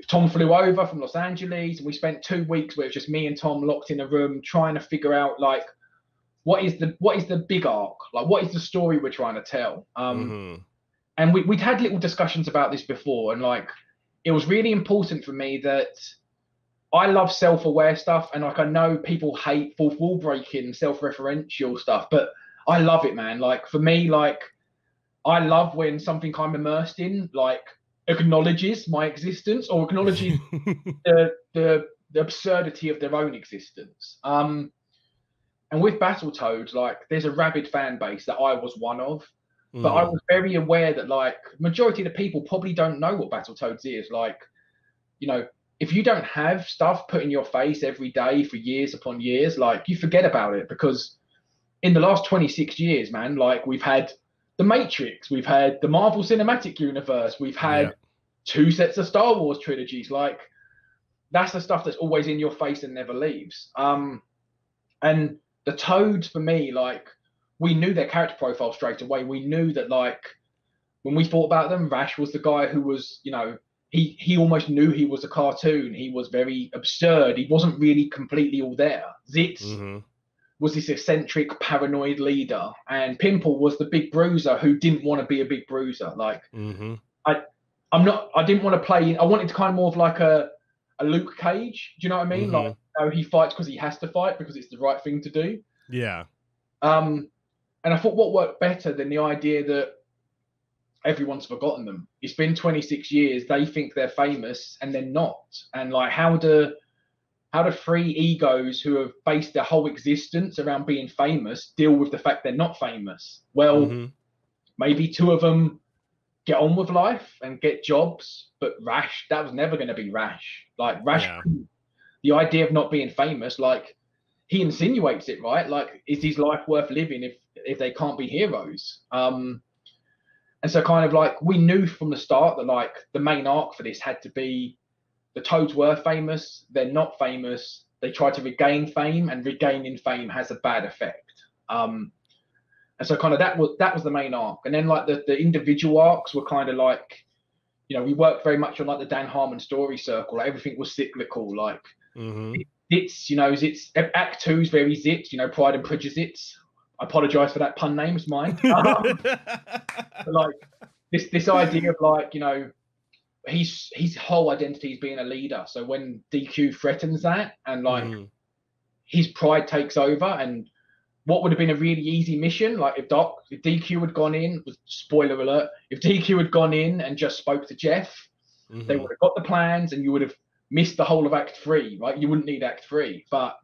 Tom flew over from Los Angeles. And we spent two weeks where it was just me and Tom locked in a room trying to figure out, like, what is the what is the big arc? Like, what is the story we're trying to tell? Um mm-hmm. And we, we'd had little discussions about this before. And like, it was really important for me that I love self-aware stuff. And like, I know people hate fourth wall breaking, self-referential stuff, but I love it, man. Like for me, like I love when something I'm immersed in, like acknowledges my existence or acknowledges the, the, the absurdity of their own existence. Um, and with Battletoads, like there's a rabid fan base that I was one of. But mm. I was very aware that, like, majority of the people probably don't know what Battletoads is. Like, you know, if you don't have stuff put in your face every day for years upon years, like, you forget about it. Because in the last twenty-six years, man, like, we've had The Matrix. We've had the Marvel Cinematic Universe. We've had yeah. two sets of Star Wars trilogies. Like, that's the stuff that's always in your face and never leaves. Um, and the Toads, for me, like... we knew their character profile straight away. We knew that, like, when we thought about them, Rash was the guy who was, you know, he he almost knew he was a cartoon. He was very absurd. He wasn't really completely all there. Zitz mm-hmm. was this eccentric, paranoid leader, and Pimple was the big bruiser who didn't want to be a big bruiser. Like mm-hmm. I, I'm not. I didn't want to play. I wanted to kind of more of like a a Luke Cage. Do you know what I mean? Mm-hmm. Like, you know, he fights because he has to fight because it's the right thing to do. Yeah. Um, and I thought what worked better than the idea that everyone's forgotten them. It's been twenty-six years. They think they're famous and they're not. And like, how do how do free egos who have based their whole existence around being famous deal with the fact they're not famous? Well, mm-hmm. maybe two of them get on with life and get jobs, but Rash, that was never going to be Rash. Like Rash, yeah. the idea of not being famous, like he insinuates it, right? Like, is his life worth living if if they can't be heroes? Um, And so kind of like we knew from the start that like the main arc for this had to be the Toads were famous, they're not famous, they try to regain fame, and regaining fame has a bad effect. Um, and so kind of that was that was the main arc. And then like the, the individual arcs were kind of like, you know, we worked very much on like the Dan Harmon story circle. Like, everything was cyclical. Like mm-hmm. it, it's, you know, it's Act Two is very Zitz, you know, Pride and Prejudice. It's, I apologise for that pun name, it's mine. Um, like this, this idea of like, you know, he's his whole identity is being a leader. So when D Q threatens that, and like mm. his pride takes over, and what would have been a really easy mission, like if Doc, if D Q had gone in, spoiler alert, if D Q had gone in and just spoke to Jeff, mm-hmm. they would have got the plans, and you would have missed the whole of Act Three. Right, you wouldn't need Act Three, but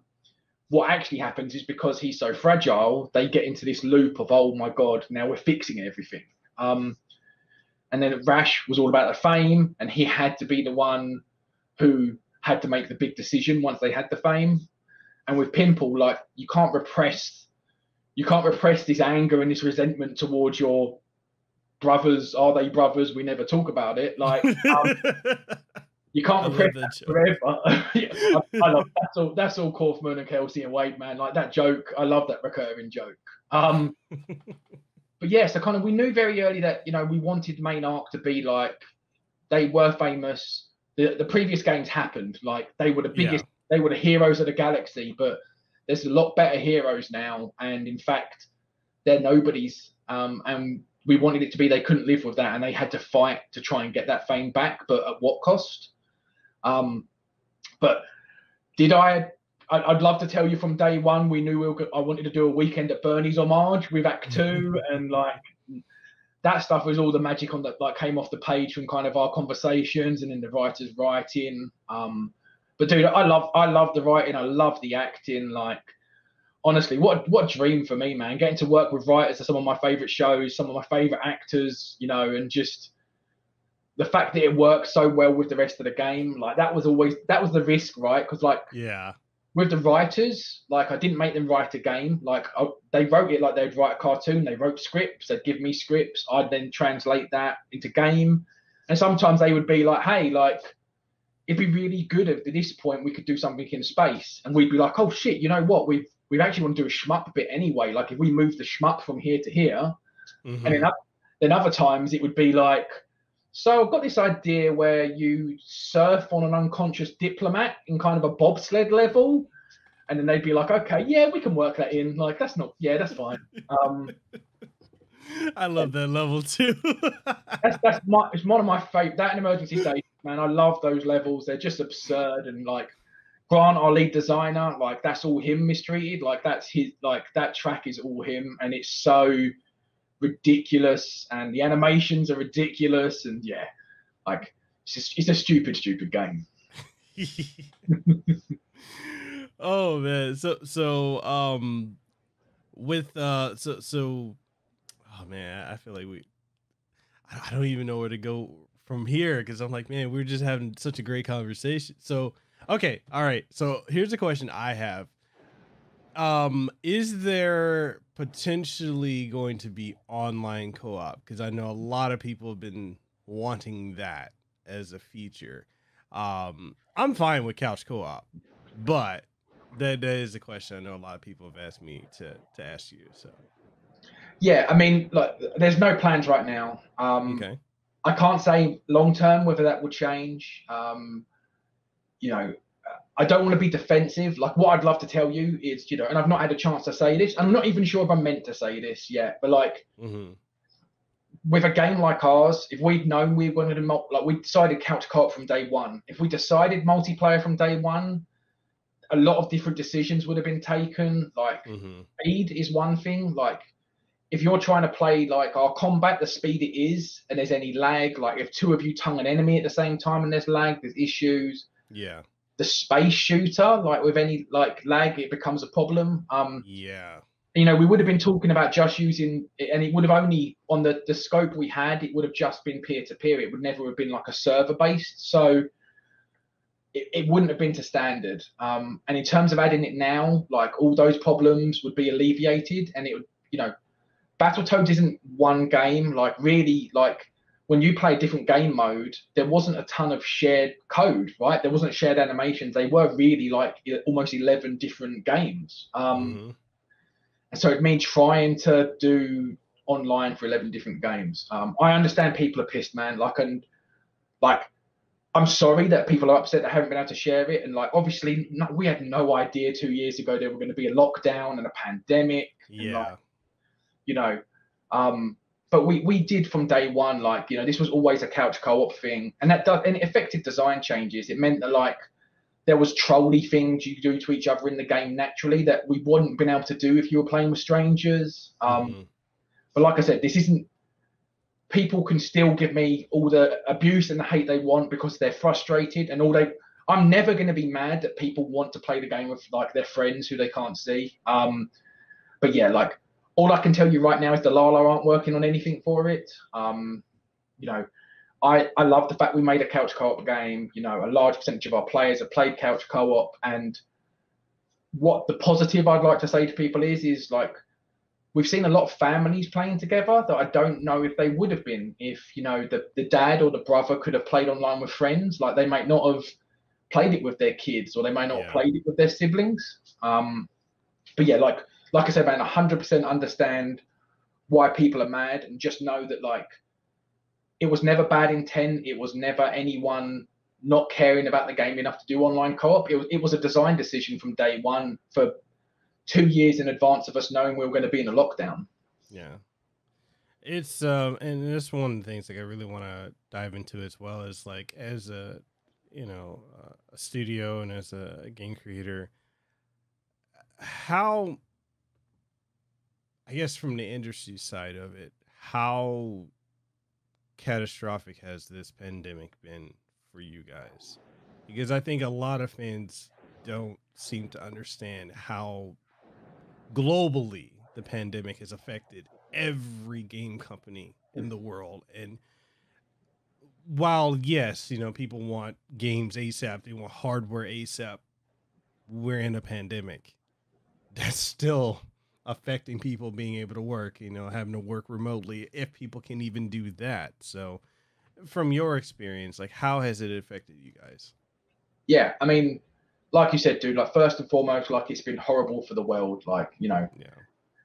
what actually happens is because he's so fragile, they get into this loop of, oh my God, now we're fixing everything. Um, and then Rash was all about the fame, and he had to be the one who had to make the big decision once they had the fame. And with Pimple, like you can't repress, you can't repress this anger and this resentment towards your brothers. Are they brothers? We never talk about it. Like, um, you can't repress that that forever. yeah, I, I love that's all. That's all Kaufman and Kelsey and Wade, man. Like that joke, I love that recurring joke. Um, but yeah, so kind of we knew very early that, you know, we wanted the main arc to be like they were famous. The the previous games happened. Like they were the biggest. Yeah. They were the heroes of the galaxy. But there's a lot better heroes now, and in fact, they're nobodies. Um, and we wanted it to be they couldn't live with that, and they had to fight to try and get that fame back. But at what cost? Um, but did I, I'd, I'd love to tell you from day one, we knew we were, I wanted to do a weekend at Bernie's homage with Act Two. And like, that stuff was all the magic on that, like came off the page from kind of our conversations and then the writers writing. Um, but dude, I love, I love the writing. I love the acting. Like, honestly, what, what a dream for me, man, getting to work with writers of some of my favorite shows, some of my favorite actors, you know, and just, the fact that it worked so well with the rest of the game, like that was always, that was the risk, right? Because like yeah, with the writers, like I didn't make them write a game. Like I, they wrote it like they'd write a cartoon. They wrote scripts. They'd give me scripts. I'd then translate that into game. And sometimes they would be like, hey, like it'd be really good if at this point we could do something in space. And we'd be like, oh shit, you know what? We've, we actually want to do a shmup bit anyway. Like if we move the shmup from here to here, mm-hmm. and then, then other times it would be like, so I've got this idea where you surf on an unconscious diplomat in kind of a bobsled level. And then they'd be like, okay, yeah, we can work that in. Like, that's not, yeah, that's fine. Um, I love that level too. that's that's my, it's one of my favorite, that and Emergency Station, man. I love those levels. They're just absurd. And like Grant, our lead designer, like that's all him mistreated. Like that's his, like that track is all him. And it's so ridiculous, and the animations are ridiculous, and yeah, like it's just, it's a stupid stupid game. Oh man, so so um with uh so so oh man, I feel like we I don't even know where to go from here, because I'm like, man, we're just having such a great conversation. So okay, all right, so here's a question I have. Um, is there potentially going to be online co-op? Because I know a lot of people have been wanting that as a feature. Um, I'm fine with couch co-op, but that, that is a question I know a lot of people have asked me to, to ask you. So Yeah, I mean, like, there's no plans right now. Um, okay. I can't say long term whether that will change. Um, you know, I don't want to be defensive. Like, what I'd love to tell you is, you know, and I've not had a chance to say this. I'm not even sure if I'm meant to say this yet, but like, mm-hmm. with a game like ours, if we'd known we wanted to, like, we decided couch co-op from day one. If we decided multiplayer from day one, a lot of different decisions would have been taken. Like, mm-hmm. speed is one thing. Like, if you're trying to play like our combat, the speed it is, and there's any lag, like if two of you tongue an enemy at the same time and there's lag, there's issues. Yeah. The space shooter, like with any like lag, it becomes a problem. Um, yeah. You know, we would have been talking about just using it, and it would have only on the, the scope we had, it would have just been peer to peer. It would never have been like a server based. So it, it wouldn't have been to standard. Um, and in terms of adding it now, like all those problems would be alleviated, and it would, you know, Battletoads isn't one game. Like, really, like when you play a different game mode, there wasn't a ton of shared code, right? There wasn't shared animations. They were really like almost eleven different games. Um, mm-hmm. And so it means trying to do online for eleven different games. Um, I understand people are pissed, man. Like, and like, I'm sorry that people are upset that I haven't been able to share it. And like, obviously, no, we had no idea two years ago there were going to be a lockdown and a pandemic. Yeah. And, like, you know, um, but we, we did from day one, like, you know, this was always a couch co-op thing. And that does, and it affected design changes. It meant that, like, there was trolly things you could do to each other in the game naturally that we wouldn't have been able to do if you were playing with strangers. Um, mm-hmm. But like I said, this isn't, people can still give me all the abuse and the hate they want because they're frustrated and all they, I'm never going to be mad that people want to play the game with, like, their friends who they can't see. Um, but yeah, like, all I can tell you right now is Dlala aren't working on anything for it. Um, you know, I, I love the fact we made a couch co-op game. You know, a large percentage of our players have played couch co-op. And what the positive I'd like to say to people is, is like, we've seen a lot of families playing together that I don't know if they would have been if, you know, the, the dad or the brother could have played online with friends. Like, they might not have played it with their kids, or they might not yeah. have played it with their siblings. Um, but yeah, like, Like I said, man, one hundred percent understand why people are mad, and just know that, like, it was never bad intent. It was never anyone not caring about the game enough to do online co-op. It was, it was a design decision from day one for two years in advance of us knowing we were going to be in a lockdown. Yeah. It's, um, and that's one of the things, like, I really want to dive into as well, is, like, as a, you know, a studio and as a game creator, how... I guess from the industry side of it, how catastrophic has this pandemic been for you guys? Because I think a lot of fans don't seem to understand how globally the pandemic has affected every game company in the world. And while, yes, you know, people want games ASAP, they want hardware ASAP, we're in a pandemic. That's still... affecting people being able to work, you know, having to work remotely, if people can even do that. So from your experience, like, how has it affected you guys? Yeah, I mean, like you said, dude, like, first and foremost, like, it's been horrible for the world. Like, you know, yeah.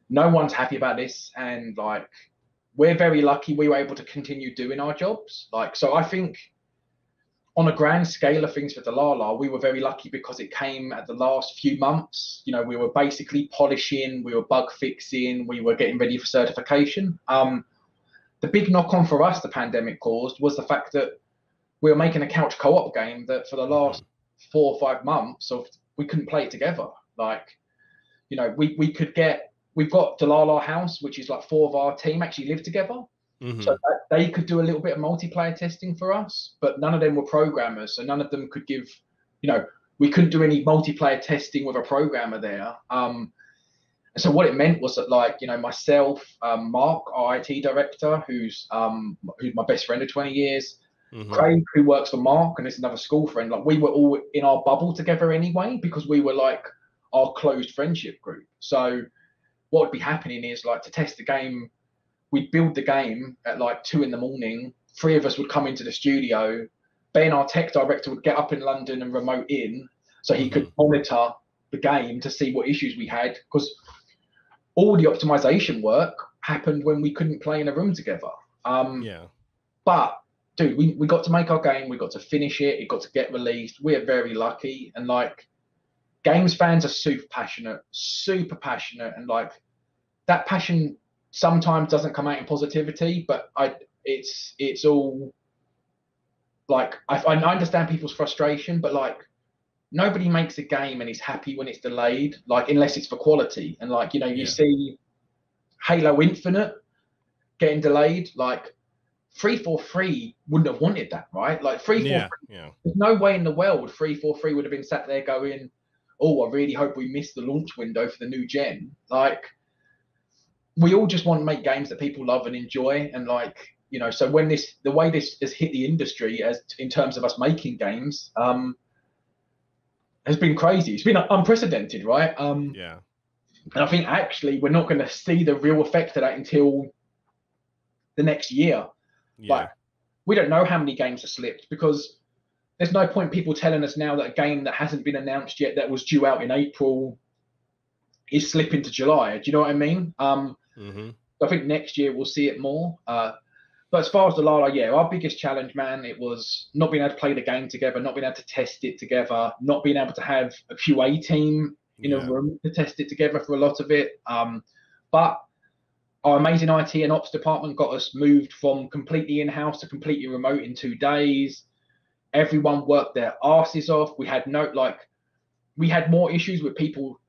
no one's happy about this. And like, we're very lucky we were able to continue doing our jobs. Like, so I think on a grand scale of things for Dlala, we were very lucky because it came at the last few months. You know, we were basically polishing, we were bug fixing, we were getting ready for certification. Um, the big knock on for us the pandemic caused was the fact that we were making a couch co-op game that for the last four or five months of we couldn't play it together. Like, you know, we, we could get, we've got Dlala House, which is like four of our team actually live together. Mm-hmm. So they could do a little bit of multiplayer testing for us, but none of them were programmers, so none of them could give, you know, we couldn't do any multiplayer testing with a programmer there. Um, and so what it meant was that, like, you know, myself, um, Mark, our I T director, who's um, who's my best friend of twenty years, mm-hmm. Craig, who works for Mark, and is another school friend, like, we were all in our bubble together anyway because we were like our closed friendship group. So what would be happening is, like, to test the game, we'd build the game at like two in the morning. Three of us would come into the studio. Ben, our tech director, would get up in London and remote in so he mm-hmm. could monitor the game to see what issues we had, because all the optimization work happened when we couldn't play in a room together. Um, yeah. But, dude, we, we got to make our game. We got to finish it. It got to get released. We are very lucky. And, like, games fans are super passionate, super passionate. And, like, that passion sometimes doesn't come out in positivity, but I it's it's all, like, I, I understand people's frustration, but, like, nobody makes a game and is happy when it's delayed, like, unless it's for quality. And, like, you know, you yeah. see Halo Infinite getting delayed, like, three forty-three wouldn't have wanted that, right? Like, three forty-three, yeah, yeah. there's no way in the world three forty-three would have been sat there going, oh, I really hope we missed the launch window for the new gen. Like, we all just want to make games that people love and enjoy. And, like, you know, so when this, the way this has hit the industry as in terms of us making games, um, has been crazy. It's been unprecedented, right? Um, yeah. And I think actually we're not going to see the real effect of that until the next year. Yeah. Like, we don't know how many games have slipped, because there's no point people telling us now that a game that hasn't been announced yet that was due out in April is slipping to July. Do you know what I mean? Um, mm-hmm. I think next year we'll see it more. Uh, but as far as Dlala, yeah, our biggest challenge, man, it was not being able to play the game together, not being able to test it together, not being able to have a Q A team in yeah. a room to test it together for a lot of it. Um, but our amazing I T and ops department got us moved from completely in-house to completely remote in two days. Everyone worked their asses off. We had no, like, we had more issues with people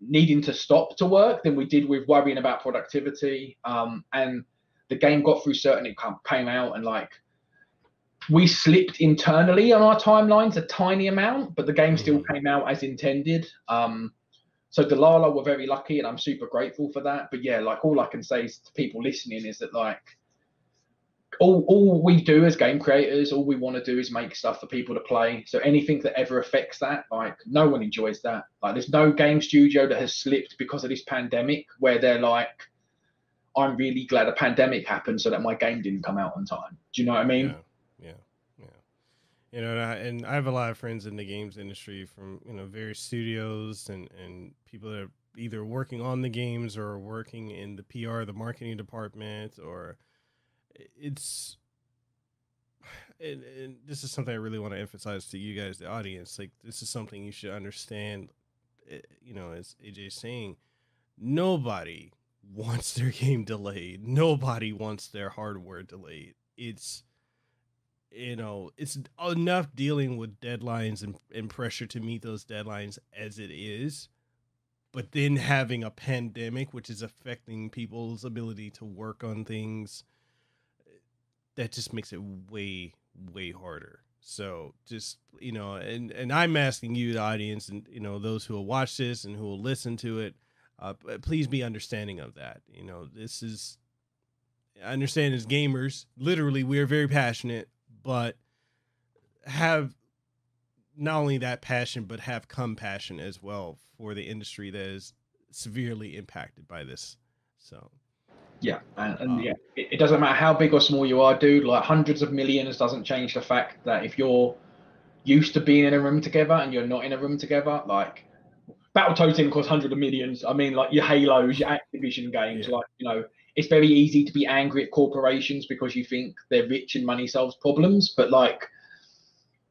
needing to stop to work than we did with worrying about productivity. Um, and the game got through certain, it came out, and, like, we slipped internally on our timelines a tiny amount, but the game still mm-hmm. came out as intended. Um, so Dlala were very lucky, and I'm super grateful for that. But yeah, like, all I can say is to people listening is that, like, all, all we do as game creators, all we want to do is make stuff for people to play. So anything that ever affects that, like, no one enjoys that. Like, there's no game studio that has slipped because of this pandemic where they're like, I'm really glad a pandemic happened so that my game didn't come out on time. Do you know what I mean? Yeah, yeah, yeah. You know, and I, and I have a lot of friends in the games industry from, you know, various studios and, and people that are either working on the games or working in the P R, the marketing department, or it's, and, and this is something I really want to emphasize to you guys, the audience, like, this is something you should understand. You know, as A J's saying, nobody wants their game delayed. Nobody wants their hardware delayed. It's, you know, it's enough dealing with deadlines and, and pressure to meet those deadlines as it is, but then having a pandemic, which is affecting people's ability to work on things, that just makes it way, way harder. So just, you know, and, and I'm asking you, the audience, and, you know, those who will watch this and who will listen to it, uh, please be understanding of that. You know, this is, I understand as gamers, literally, we are very passionate, but have not only that passion, but have compassion as well for the industry that is severely impacted by this. So. Yeah, and, and um, yeah, it, it doesn't matter how big or small you are, dude. Like, hundreds of millions doesn't change the fact that if you're used to being in a room together and you're not in a room together, like, Battletoads didn't cost hundreds of millions. I mean, like, your Halos, your Activision games, yeah. like, you know, it's very easy to be angry at corporations because you think they're rich and money solves problems. But, like,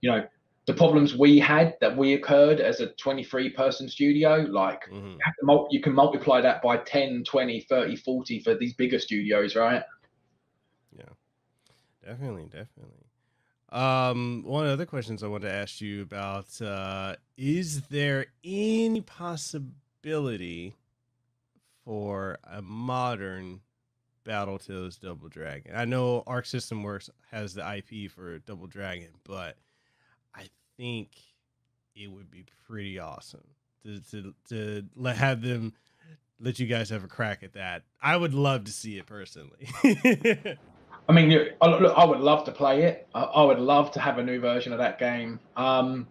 you know, the problems we had that we occurred as a twenty-three person studio, like, mm-hmm. you, have to mul- you can multiply that by ten, twenty, thirty, forty for these bigger studios, right? Yeah, definitely, definitely. Um, one of the other questions I want to ask you about, uh, is there any possibility for a modern Battletoads Double Dragon? I know Arc System Works has the I P for Double Dragon, but I think it would be pretty awesome to, to, to let, have them let you guys have a crack at that. I would love to see it personally. I mean, look, I would love to play it. I would love to have a new version of that game. Um,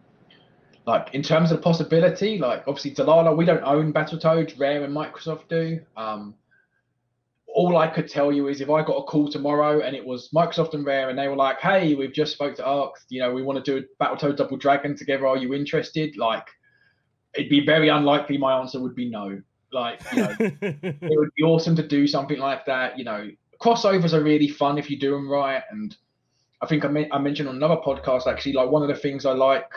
like, in terms of possibility, like, obviously Dlala, we don't own Battletoads. Rare and Microsoft do. Um, all I could tell you is if I got a call tomorrow and it was Microsoft and Rare and they were like, hey, we've just spoke to Arc, you know, we want to do a Battletoads Double Dragon together. Are you interested? Like, it'd be very unlikely my answer would be no. Like, you know, it would be awesome to do something like that. You know, crossovers are really fun if you do them right. And I think I, me- I mentioned on another podcast, actually, like one of the things I like,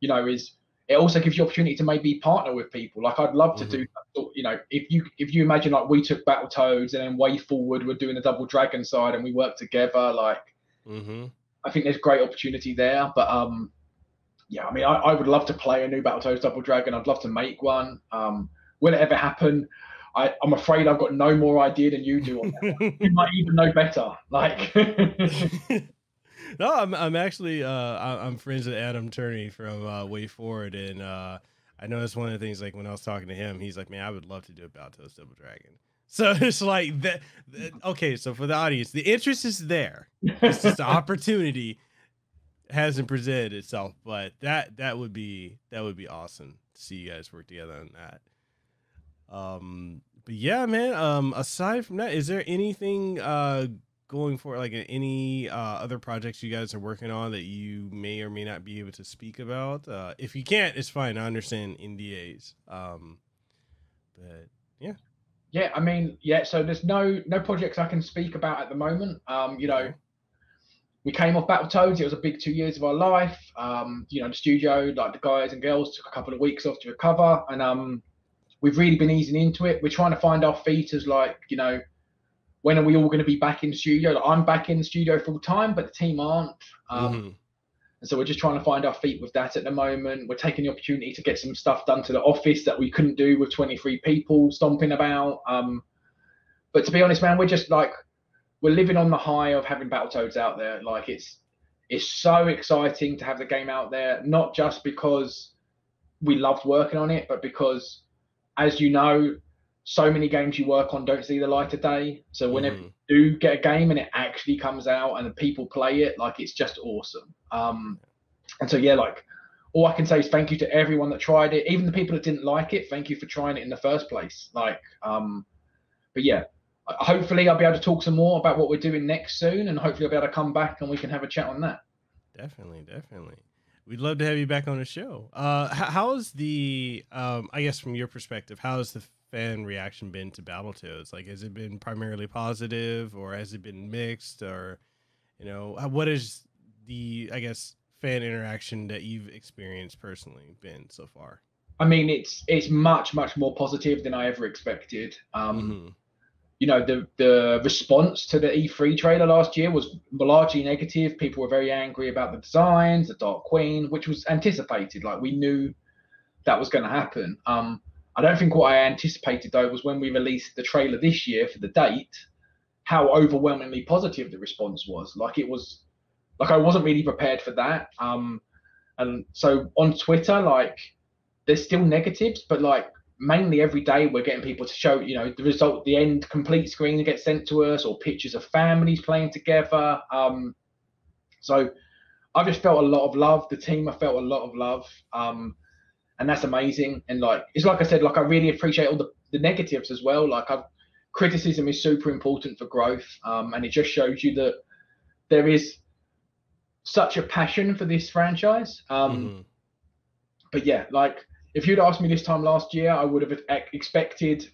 you know, is it also gives you opportunity to maybe partner with people. Like, I'd love to mm-hmm. do, you know, if you if you imagine, like, we took Battletoads and then way forward, we're doing the Double Dragon side and we work together. Like, mm-hmm. I think there's great opportunity there. But, um, yeah, I mean, I, I would love to play a new Battletoads Double Dragon. I'd love to make one. Um, will it ever happen? I, I'm afraid I've got no more idea than you do on that. You might even know better. Like, no, I'm I'm actually uh, I'm friends with Adam Turney from uh, Way Forward, and uh, I noticed one of the things, like, when I was talking to him, he's like, "Man, I would love to do a Battletoads Double Dragon." So it's like that, that. Okay, so for the audience, the interest is there. It's just the opportunity hasn't presented itself, but that that would be that would be awesome to see you guys work together on that. Um, but yeah, man. Um, aside from that, is there anything uh going for, like, any uh other projects you guys are working on that you may or may not be able to speak about? Uh, if you can't, it's fine. I understand N D As. Um, but yeah, yeah. I mean, yeah. So there's no no projects I can speak about at the moment. Um, you know, we came off Battletoads. It was a big two years of our life. Um, you know, the studio, like the guys and girls, took a couple of weeks off to recover, and um, we've really been easing into it. We're trying to find our feet as, like, you know, when are we all going to be back in the studio? Like, I'm back in the studio full time, but the team aren't. Um, mm-hmm. And so we're just trying to find our feet with that at the moment. We're taking the opportunity to get some stuff done to the office that we couldn't do with twenty-three people stomping about. Um, but to be honest, man, we're just like, we're living on the high of having Battletoads out there. Like, it's, it's so exciting to have the game out there, not just because we loved working on it, but because, as you know, so many games you work on don't see the light of day. So whenever mm. you do get a game and it actually comes out and the people play it, like, it's just awesome. Um, and so, yeah, like, all I can say is thank you to everyone that tried it. Even the people that didn't like it, thank you for trying it in the first place. Like, um, but yeah, hopefully I'll be able to talk some more about what we're doing next soon, and hopefully I'll be able to come back and we can have a chat on that. Definitely, definitely. We'd love to have you back on the show. Uh, how's the, um, I guess from your perspective, how's the fan reaction been to Battletoads? Like, has it been primarily positive, or has it been mixed, or, you know, what is the, I guess, fan interaction that you've experienced personally been so far? I mean, it's, it's much, much more positive than I ever expected. Um, mm-hmm. You know, the, the response to the E three trailer last year was largely negative. People were very angry about the designs, the Dark Queen, which was anticipated. Like, we knew that was going to happen. Um, I don't think what I anticipated, though, was when we released the trailer this year for the date, how overwhelmingly positive the response was. Like, it was, like, I wasn't really prepared for that. Um, and so on Twitter, like, there's still negatives, but, like, mainly every day we're getting people to show, you know, the result, the end complete screen that gets sent to us, or pictures of families playing together. Um, so I just felt a lot of love. The team, I felt a lot of love. Um, and that's amazing. And, like, it's like I said, like, I really appreciate all the, the negatives as well. Like, I've, criticism is super important for growth. Um, and it just shows you that there is such a passion for this franchise. Um, mm-hmm. But yeah, like, if you'd asked me this time last year, I would have expected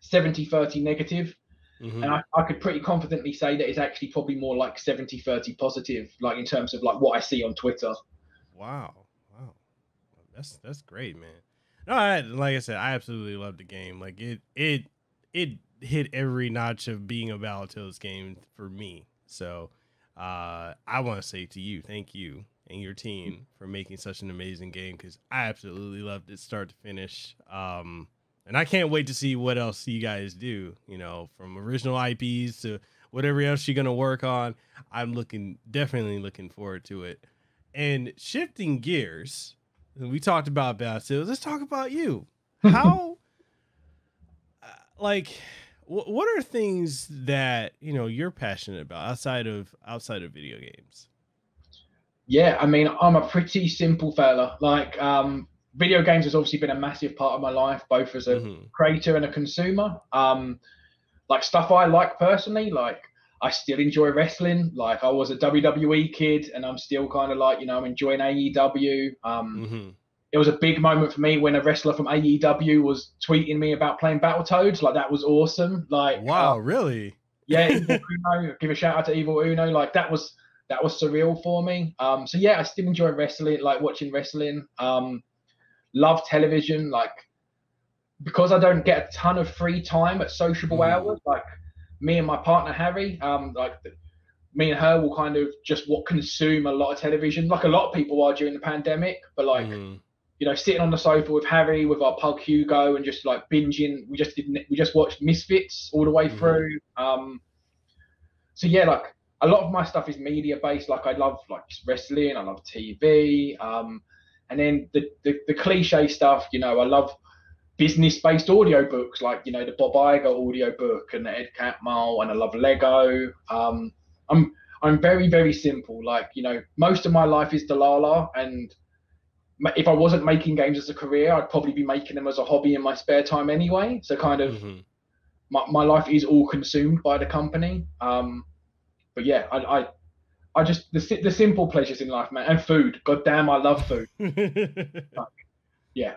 seventy thirty negative. Mm-hmm. And I, I could pretty confidently say that it's actually probably more like seventy thirty positive, like, in terms of, like, what I see on Twitter. Wow. Wow. That's that's great, man. No, I, like I said, I absolutely love the game. Like, it it it hit every notch of being a Battletoads game for me. So uh, I want to say to you, thank you and your team for making such an amazing game, because I absolutely loved it start to finish. Um, and I can't wait to see what else you guys do, you know, from original I Ps to whatever else you're going to work on. I'm looking, definitely looking forward to it. And shifting gears, we talked about Battletoads. Let's talk about you. How, uh, like, w- what are things that, you know, you're passionate about outside of, outside of video games? Yeah, I mean, I'm a pretty simple fella. Like, um, video games has obviously been a massive part of my life, both as a mm-hmm. creator and a consumer. Um, like, stuff I like personally, like, I still enjoy wrestling. Like, I was a W W E kid, and I'm still kind of like, you know, I'm enjoying A E W. Um, mm-hmm. it was a big moment for me when a wrestler from A E W was tweeting me about playing Battletoads. Like, that was awesome. Like, wow, uh, really? Yeah, Evil Uno, give a shout out to Evil Uno. Like, that was that was surreal for me. Um, so yeah, I still enjoy wrestling, like watching wrestling. Um, love television, like, because I don't get a ton of free time at sociable mm. hours. Like, me and my partner Harry, um, like, the, me and her will kind of just what consume a lot of television, like a lot of people are during the pandemic. But like, mm. you know, sitting on the sofa with Harry, with our pug Hugo, and just like binging. We just didn't. We just watched Misfits all the way mm. through. Um, so yeah, like a lot of my stuff is media based. Like I love like wrestling. I love T V. Um, and then the, the the cliche stuff. You know, I love business based audiobooks, like you know the Bob Iger audiobook and the Ed Catmull, and I love Lego. Um, I'm I'm very, very simple. Like, you know, most of my life is Dlala, and if I wasn't making games as a career, I'd probably be making them as a hobby in my spare time anyway. So kind of mm-hmm. my, my life is all consumed by the company. Um, but yeah, I, I I just, the the simple pleasures in life, man, and food. God damn, I love food. Like, yeah.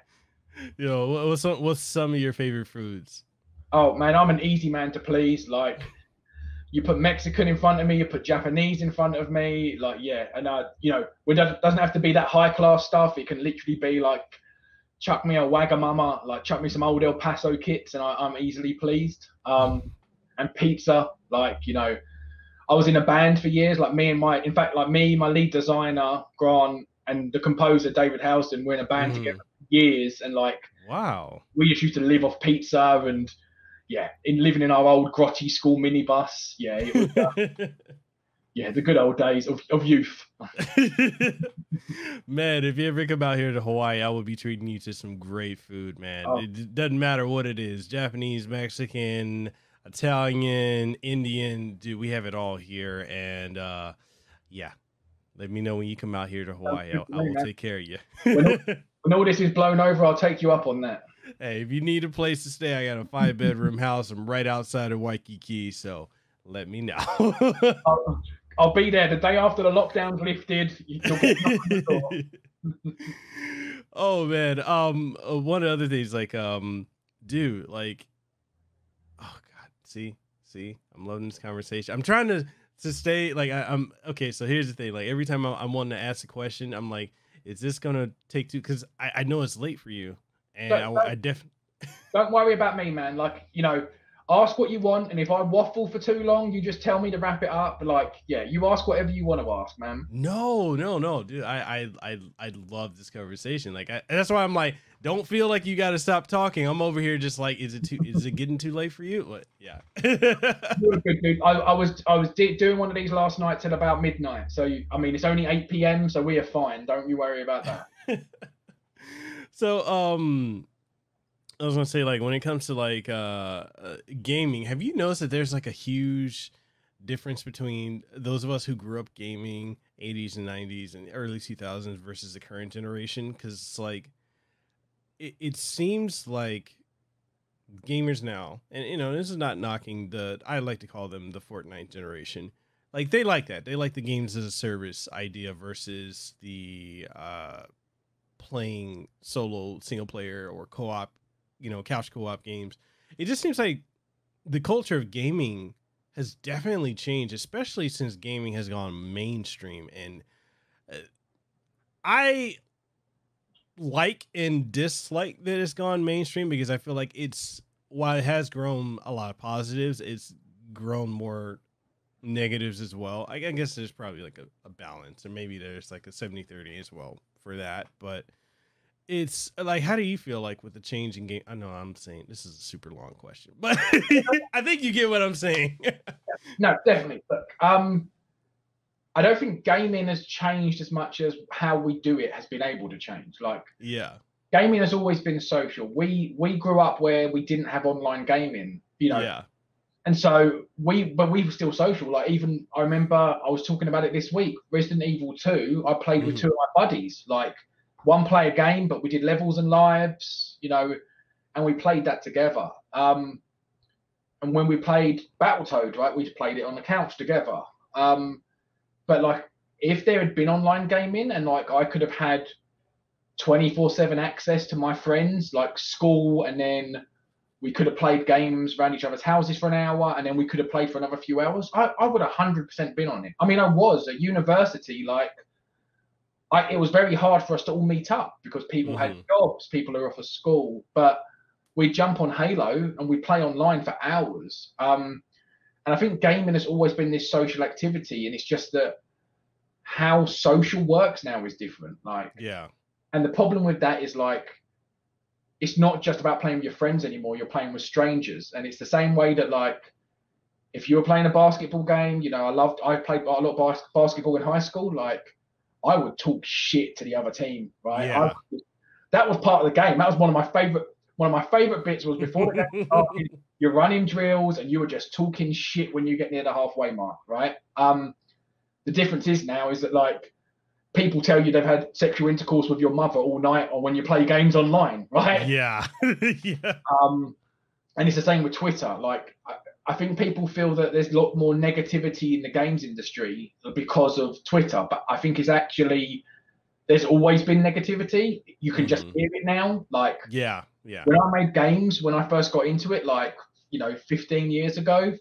Yo, what's some, what's some of your favorite foods? Oh man, I'm an easy man to please. Like, you put Mexican in front of me, you put Japanese in front of me, like, yeah. And, uh, you know, it doesn't have to be that high-class stuff. It can literally be, like, chuck me a Wagamama, like, chuck me some old El Paso kits, and I, I'm easily pleased. Um, and pizza, like, you know, I was in a band for years, like, me and my, in fact, like, me, my lead designer, Grant, and the composer, David Housden, we're in a band mm. together for years, and, like, wow, we just used to live off pizza and... Yeah, in living in our old grotty school minibus. Yeah, it was, uh, yeah, the good old days of, of youth. Man, if you ever come out here to Hawaii, I will be treating you to some great food, man. Oh. It doesn't matter what it is. Japanese, Mexican, Italian, Indian. Dude, we have it all here. And uh, yeah, let me know when you come out here to Hawaii. I, I will take care of you. when, all, when all this is blown over, I'll take you up on that. Hey, if you need a place to stay, I got a five bedroom house. I'm right outside of Waikiki, so let me know. I'll, I'll be there the day after the lockdown's lifted. You'll get the door. Oh man, um, one of the other things, like, um, dude, like, oh god, see, see, I'm loving this conversation. I'm trying to to stay, like, I, I'm okay. So here's the thing, like, every time I'm, I'm wanting to ask a question, I'm like, is this gonna take two? Because I, I know it's late for you. And don't, I, I def- don't worry about me, man. Like, you know, ask what you want. And if I waffle for too long, you just tell me to wrap it up. Like, yeah, you ask whatever you want to ask, man. No, no, no, dude. I, I, I, I love this conversation. Like, I, that's why I'm like, don't feel like you got to stop talking. I'm over here just like, is it too, is it getting too late for you? What? Yeah. Dude, I, I was, I was de- doing one of these last night till about midnight. So, you, I mean, it's only eight p.m. So we are fine. Don't you worry about that. So, um, I was going to say, like, when it comes to, like, uh, uh, gaming, have you noticed that there's, like, a huge difference between those of us who grew up gaming eighties and nineties and early two thousands versus the current generation? Because it's, like, it, it seems like gamers now, and, you know, this is not knocking the, I like to call them the Fortnite generation. Like, they like that. They like the games as a service idea versus the, uh, playing solo single player or co-op, you know, couch co-op games. It just seems like the culture of gaming has definitely changed, especially since gaming has gone mainstream. And uh, I like and dislike that it's gone mainstream because I feel like it's, while it has grown a lot of positives, it's grown more negatives as well. I, I guess there's probably like a, a balance, or maybe there's like a seventy thirty as well for that. But it's like, how do you feel like with the changing game? I know I'm saying this is a super long question, but I think you get what I'm saying. No, definitely. Look, um, I don't think gaming has changed as much as how we do it has been able to change. Like, yeah, gaming has always been social. We we grew up where we didn't have online gaming, you know. Yeah. And so we, but we were still social. Like, even I remember I was talking about it this week, Resident Evil two, I played mm-hmm. with two of my buddies, like one player game, but we did levels and lives, you know, and we played that together. Um, and when we played Battletoad, right, we played it on the couch together. Um, but like, if there had been online gaming and like I could have had twenty-four seven access to my friends, like school, and then we could have played games around each other's houses for an hour, and then we could have played for another few hours. I, I would have one hundred percent been on it. I mean, I was at university, like, I, it was very hard for us to all meet up because people mm-hmm. had jobs, people are off of school, but we jump on Halo and we play online for hours. Um, and I think gaming has always been this social activity, and it's just that how social works now is different. Like, yeah. And the problem with that is, like, it's not just about playing with your friends anymore. You're playing with strangers. And it's the same way that, like, if you were playing a basketball game, you know, I loved, I played a lot of bas- basketball in high school. Like, I would talk shit to the other team, right? Yeah. I, that was part of the game. That was one of my favorite, one of my favorite bits was before the game started, you're running drills and you were just talking shit when you get near the halfway mark, right? Um, the difference is now is that, like, people tell you they've had sexual intercourse with your mother all night or when you play games online, right? Yeah. yeah. Um, and it's the same with Twitter. Like, I, I think people feel that there's a lot more negativity in the games industry because of Twitter, but I think it's actually, there's always been negativity. You can mm-hmm. just hear it now. Like, yeah, yeah. When I made games, when I first got into it, like, you know, fifteen years ago,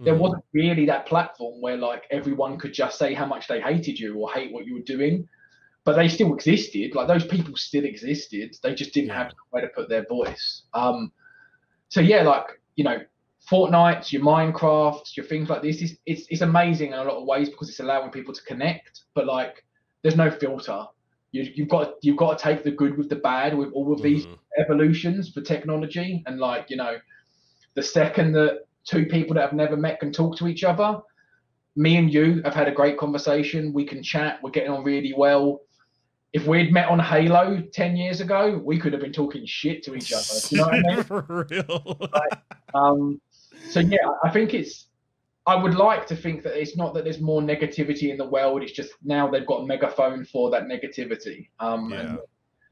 there wasn't really that platform where, like, everyone could just say how much they hated you or hate what you were doing, but they still existed. Like, those people still existed. They just didn't have where to put their voice. Um, so yeah, like, you know, Fortnites, your Minecrafts, your things like this, is it's, it's amazing in a lot of ways because it's allowing people to connect, but, like, there's no filter. You, you've got, you've got to take the good with the bad with all of these mm-hmm. evolutions for technology. And, like, you know, the second that two people that have never met can talk to each other. Me and you have had a great conversation. We can chat. We're getting on really well. If we'd met on Halo ten years ago, we could have been talking shit to each other. You know what I mean? For real. Like, um, so, yeah, I think it's – I would like to think that it's not that there's more negativity in the world. It's just now they've got a megaphone for that negativity. Um, yeah. And,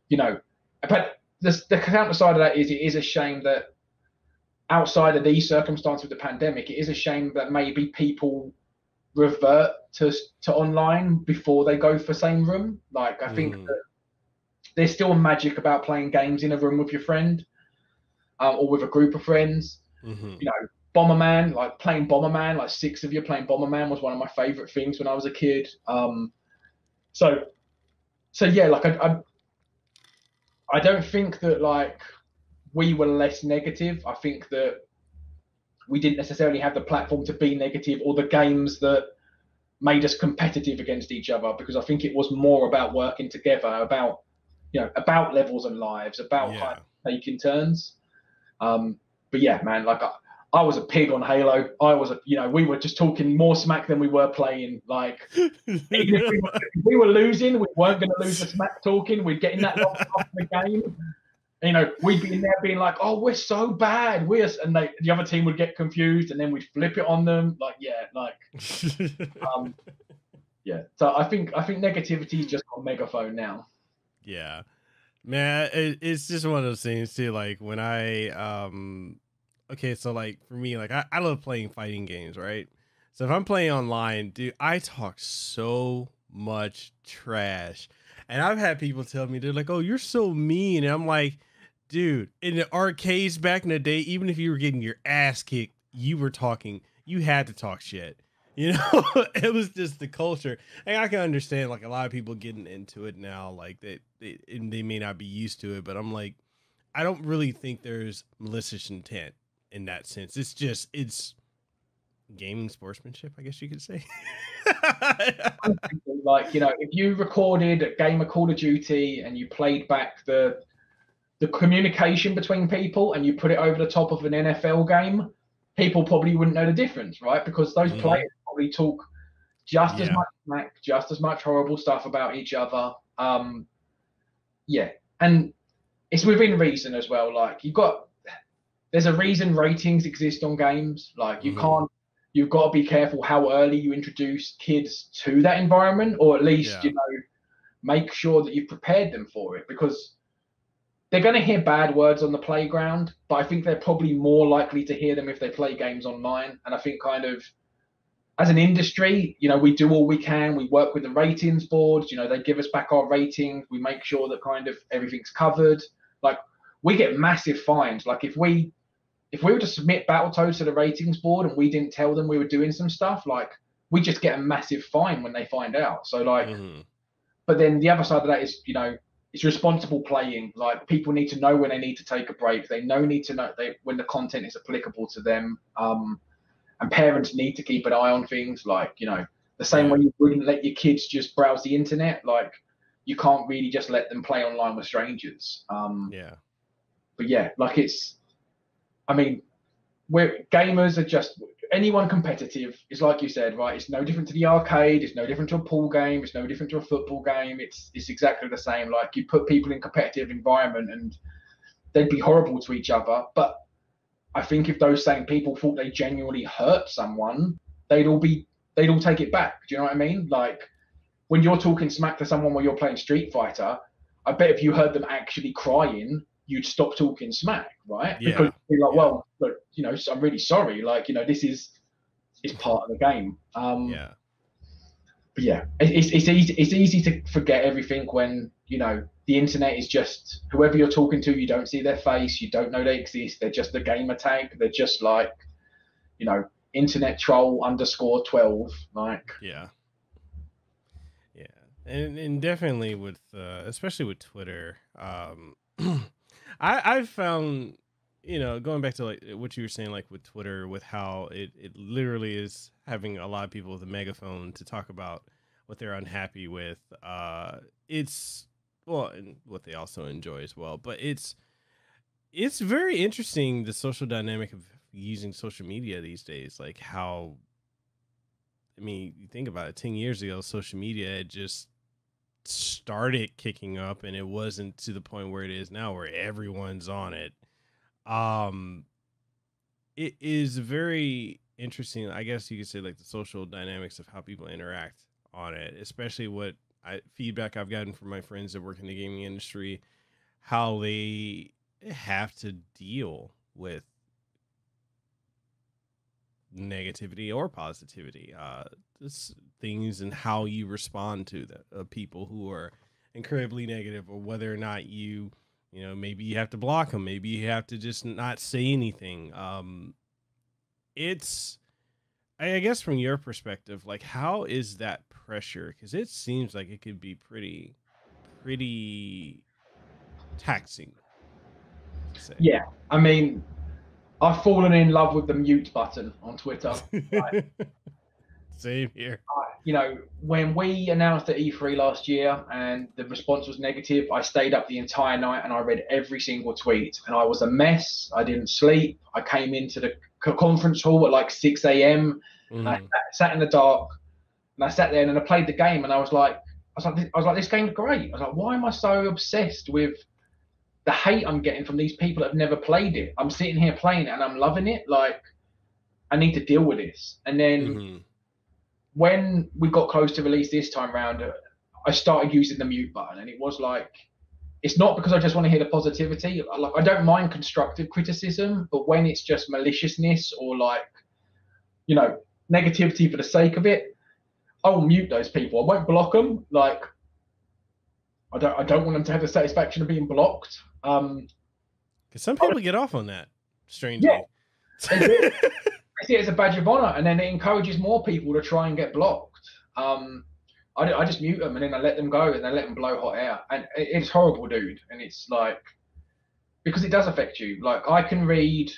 you know, but the, the counter side of that is it is a shame that outside of these circumstances with the pandemic, it is a shame that maybe people revert to to online before they go for same room. Like, I think mm. that there's still a magic about playing games in a room with your friend um, or with a group of friends. Mm-hmm. You know, Bomberman, like playing Bomberman, like six of you playing Bomberman was one of my favorite things when I was a kid. Um, so, so yeah, like I, I, I don't think that like, we were less negative. I think that we didn't necessarily have the platform to be negative or the games that made us competitive against each other, because I think it was more about working together, about, you know, about levels and lives, about yeah. kind of taking turns. Um, but yeah, man, like I, I was a pig on Halo. I was, a, you know, we were just talking more smack than we were playing. Like, even if we, were, if we were losing, we weren't going to lose the smack talking. We'd get in that lock off the game. You know, we'd be in there being like, "Oh, we're so bad," we're and they, the other team would get confused, and then we'd flip it on them. Like, yeah, like, um, yeah. So I think I think negativity is just on megaphone now. Yeah, man, it, it's just one of those things too. Like when I, um, okay, so like for me, like I, I love playing fighting games, right? So if I'm playing online, dude, I talk so much trash. And I've had people tell me, they're like, "Oh, you're so mean." And I'm like, dude, in the arcades back in the day, even if you were getting your ass kicked, you were talking, you had to talk shit. You know, it was just the culture. And I can understand like a lot of people getting into it now, like they, they, and they may not be used to it, but I'm like, I don't really think there's malicious intent in that sense. It's just, it's gaming sportsmanship, I guess you could say. Like, you know, if you recorded a game of Call of Duty and you played back the the communication between people and you put it over the top of an N F L game, people probably wouldn't know the difference, right? Because those mm-hmm. players probably talk just yeah. as much smack, just as much horrible stuff about each other. Um, yeah, and it's within reason as well. Like, you've got, there's a reason ratings exist on games. Like, you mm-hmm. can't. You've got to be careful how early you introduce kids to that environment, or at least, yeah. you know, make sure that you've prepared them for it, because they're going to hear bad words on the playground, but I think they're probably more likely to hear them if they play games online. And I think kind of as an industry, you know, we do all we can. We work with the ratings boards. You know, they give us back our ratings. We make sure that kind of everything's covered. Like, we get massive fines. Like, if we if we were to submit Battletoads to the ratings board and we didn't tell them we were doing some stuff, like, we just get a massive fine when they find out. So, like, mm-hmm. But then the other side of that is, you know, it's responsible playing. Like, people need to know when they need to take a break. They know need to know they, when the content is applicable to them. Um, and parents need to keep an eye on things. Like, you know, the same way you wouldn't let your kids just browse the internet. Like, you can't really just let them play online with strangers. Um, yeah. But yeah, like, it's, I mean, we're gamers are just, anyone competitive is, like you said, right? It's no different to the arcade. It's no different to a pool game. It's no different to a football game. It's it's exactly the same. Like, you put people in competitive environment and they'd be horrible to each other. But I think if those same people thought they genuinely hurt someone, they'd all be they'd all take it back. Do you know what I mean? Like, when you're talking smack to someone while you're playing Street Fighter, I bet if you heard them actually crying, you'd stop talking smack, right? Yeah. Because you'd be like, yeah. well, look, you know, I'm really sorry. Like, you know, this is it's part of the game. Um, yeah. But yeah, it's it's easy it's easy to forget everything when, you know, the internet is just whoever you're talking to. You don't see their face. You don't know they exist. They're just a gamer tag. They're just like, you know, internet troll underscore twelve. Like, yeah, yeah, and and definitely with uh, especially with Twitter. Um, I, I've found, you know, going back to like what you were saying, like with Twitter, with how it, it literally is having a lot of people with a megaphone to talk about what they're unhappy with. Uh, it's well, and what they also enjoy as well. But it's it's very interesting, the social dynamic of using social media these days, like how, I mean, you think about it, ten years ago, social media had just started kicking up, and it wasn't to the point where it is now, where everyone's on it. Um, it is very interesting, I guess you could say, like the social dynamics of how people interact on it, especially what I, feedback I've gotten from my friends that work in the gaming industry, how they have to deal with negativity or positivity, uh, this, things and how you respond to the uh, people who are incredibly negative, or whether or not you, you know, maybe you have to block them, maybe you have to just not say anything. Um, it's, I guess from your perspective, like, how is that pressure? Because it seems like it could be pretty, pretty taxing. Yeah, I mean, I've fallen in love with the mute button on Twitter. Like, same here. Uh, you know, when we announced at E three last year and the response was negative, I stayed up the entire night and I read every single tweet, and I was a mess. I didn't sleep. I came into the conference hall at like six a m Mm. And I sat in the dark and I sat there and then I played the game, and I was like, I was like, I was like, this game's great. I was like, why am I so obsessed with the hate I'm getting from these people that have never played it? I'm sitting here playing it and I'm loving it. Like, I need to deal with this. And then mm-hmm. when we got close to release this time round, I started using the mute button, and it was like, it's not because I just want to hear the positivity. Like, I don't mind constructive criticism, but when it's just maliciousness or like, you know, negativity for the sake of it, I'll mute those people. I won't block them. Like, I don't, I don't want them to have the satisfaction of being blocked. Um, Because some people get off on that, strangely. Yeah, they do. I see it as a badge of honor, and then it encourages more people to try and get blocked. Um, I, I just mute them, and then I let them go, and I let them blow hot air. And it, it's horrible, dude. And it's like, because it does affect you. Like, I can read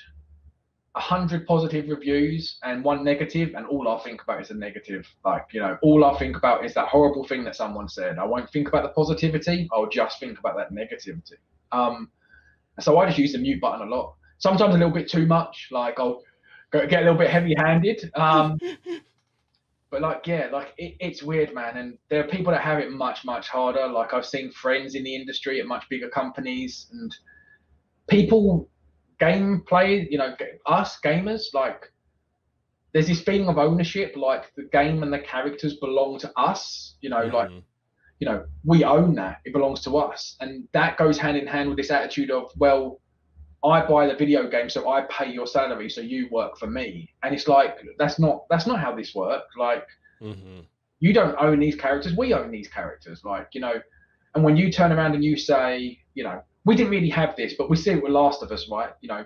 a hundred positive reviews and one negative, and all I'll think about is the negative. Like, you know, all I'll think about is that horrible thing that someone said. I won't think about the positivity. I'll just think about that negativity. Um, so I just use the mute button a lot. Sometimes a little bit too much. Like, I'll go, get a little bit heavy-handed. Um, but like, yeah, like it, it's weird, man. And there are people that have it much, much harder. Like, I've seen friends in the industry at much bigger companies, and people. Game play, you know, us gamers, like, there's this feeling of ownership, like the game and the characters belong to us, you know, mm-hmm. like, you know, we own that, it belongs to us. And that goes hand in hand with this attitude of, well, I buy the video game, so I pay your salary, so you work for me. And it's like, that's not that's not how this works. Like, mm-hmm. you don't own these characters. We own these characters. Like, you know, and when you turn around and you say, you know, we didn't really have this, but we see it with Last of Us, right? You know,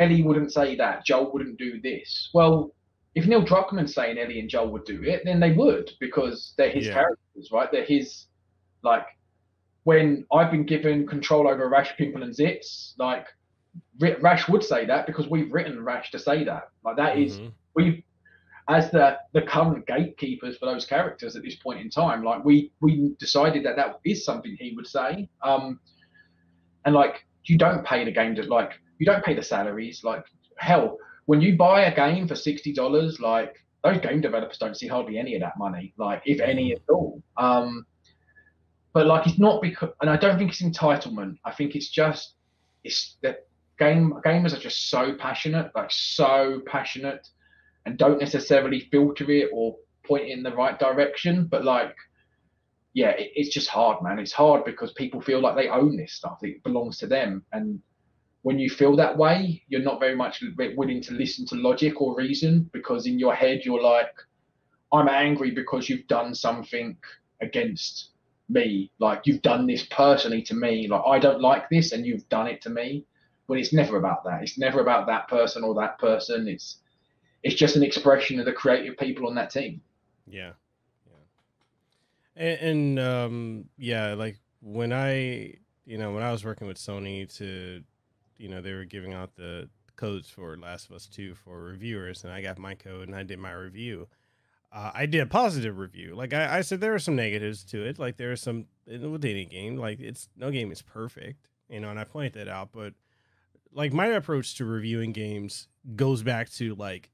Ellie wouldn't say that. Joel wouldn't do this. Well, if Neil Druckmann's saying Ellie and Joel would do it, then they would, because they're his yeah. characters, right? They're his, like, when I've been given control over Rash, Pimple, and Zits, like, Rash would say that because we've written Rash to say that. Like, that mm-hmm. is, we, as the the current gatekeepers for those characters at this point in time, like, we we decided that that is something he would say. Um, and like, you don't pay the game, to, like, you don't pay the salaries. Like, hell, when you buy a game for sixty dollars, like, those game developers don't see hardly any of that money, like, if any at all. Um, but like, it's not because, and I don't think it's entitlement. I think it's just, it's that. Game, gamers are just so passionate, like so passionate, and don't necessarily filter it or point it in the right direction. But like, yeah, it, it's just hard, man. It's hard because people feel like they own this stuff. It belongs to them. And when you feel that way, you're not very much willing to listen to logic or reason, because in your head you're like, I'm angry because you've done something against me. Like, you've done this personally to me. Like, I don't like this and you've done it to me. Well, it's never about that. It's never about that person or that person. It's it's just an expression of the creative people on that team. Yeah, yeah, and, and um, yeah, like when I, you know, when I was working with Sony to, you know, they were giving out the codes for Last of Us two for reviewers, and I got my code and I did my review. Uh, I did a positive review. Like I, I said, there are some negatives to it. Like there are some with any game. Like it's no game is perfect, you know, and I pointed that out, but. Like my approach to reviewing games goes back to like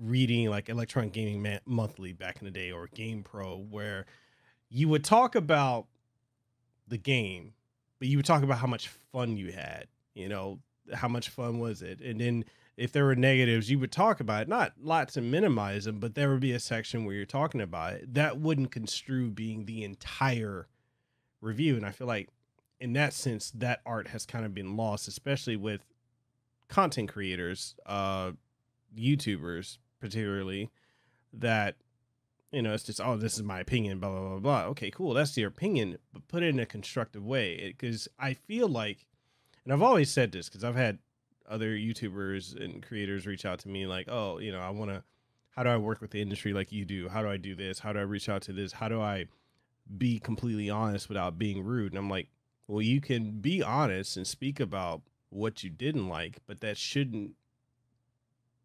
reading like Electronic Gaming Monthly back in the day or Game Pro, where you would talk about the game, but you would talk about how much fun you had, you know, how much fun was it? And then if there were negatives, you would talk about it, not lots and minimize them, but there would be a section where you're talking about it that wouldn't construe being the entire review. And I feel like in that sense, that art has kind of been lost, especially with content creators, uh, YouTubers particularly, that, you know, it's just, oh, this is my opinion, blah, blah, blah, blah. Okay, cool. That's your opinion, but put it in a constructive way. Because I feel like, and I've always said this because I've had other YouTubers and creators reach out to me like, oh, you know, I want to, how do I work with the industry like you do? How do I do this? How do I reach out to this? How do I be completely honest without being rude? And I'm like, well, you can be honest and speak about what you didn't like, but that shouldn't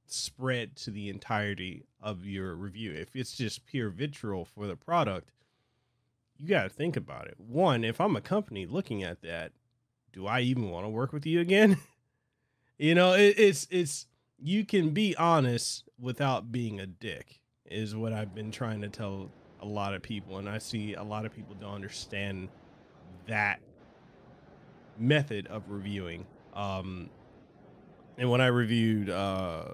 spread to the entirety of your review. If it's just pure vitriol for the product, you got to think about it. One, if I'm a company looking at that, do I even want to work with you again? You know, it, it's, it's, you can be honest without being a dick is what I've been trying to tell a lot of people. And I see a lot of people don't understand that method of reviewing. Um, and when I reviewed uh,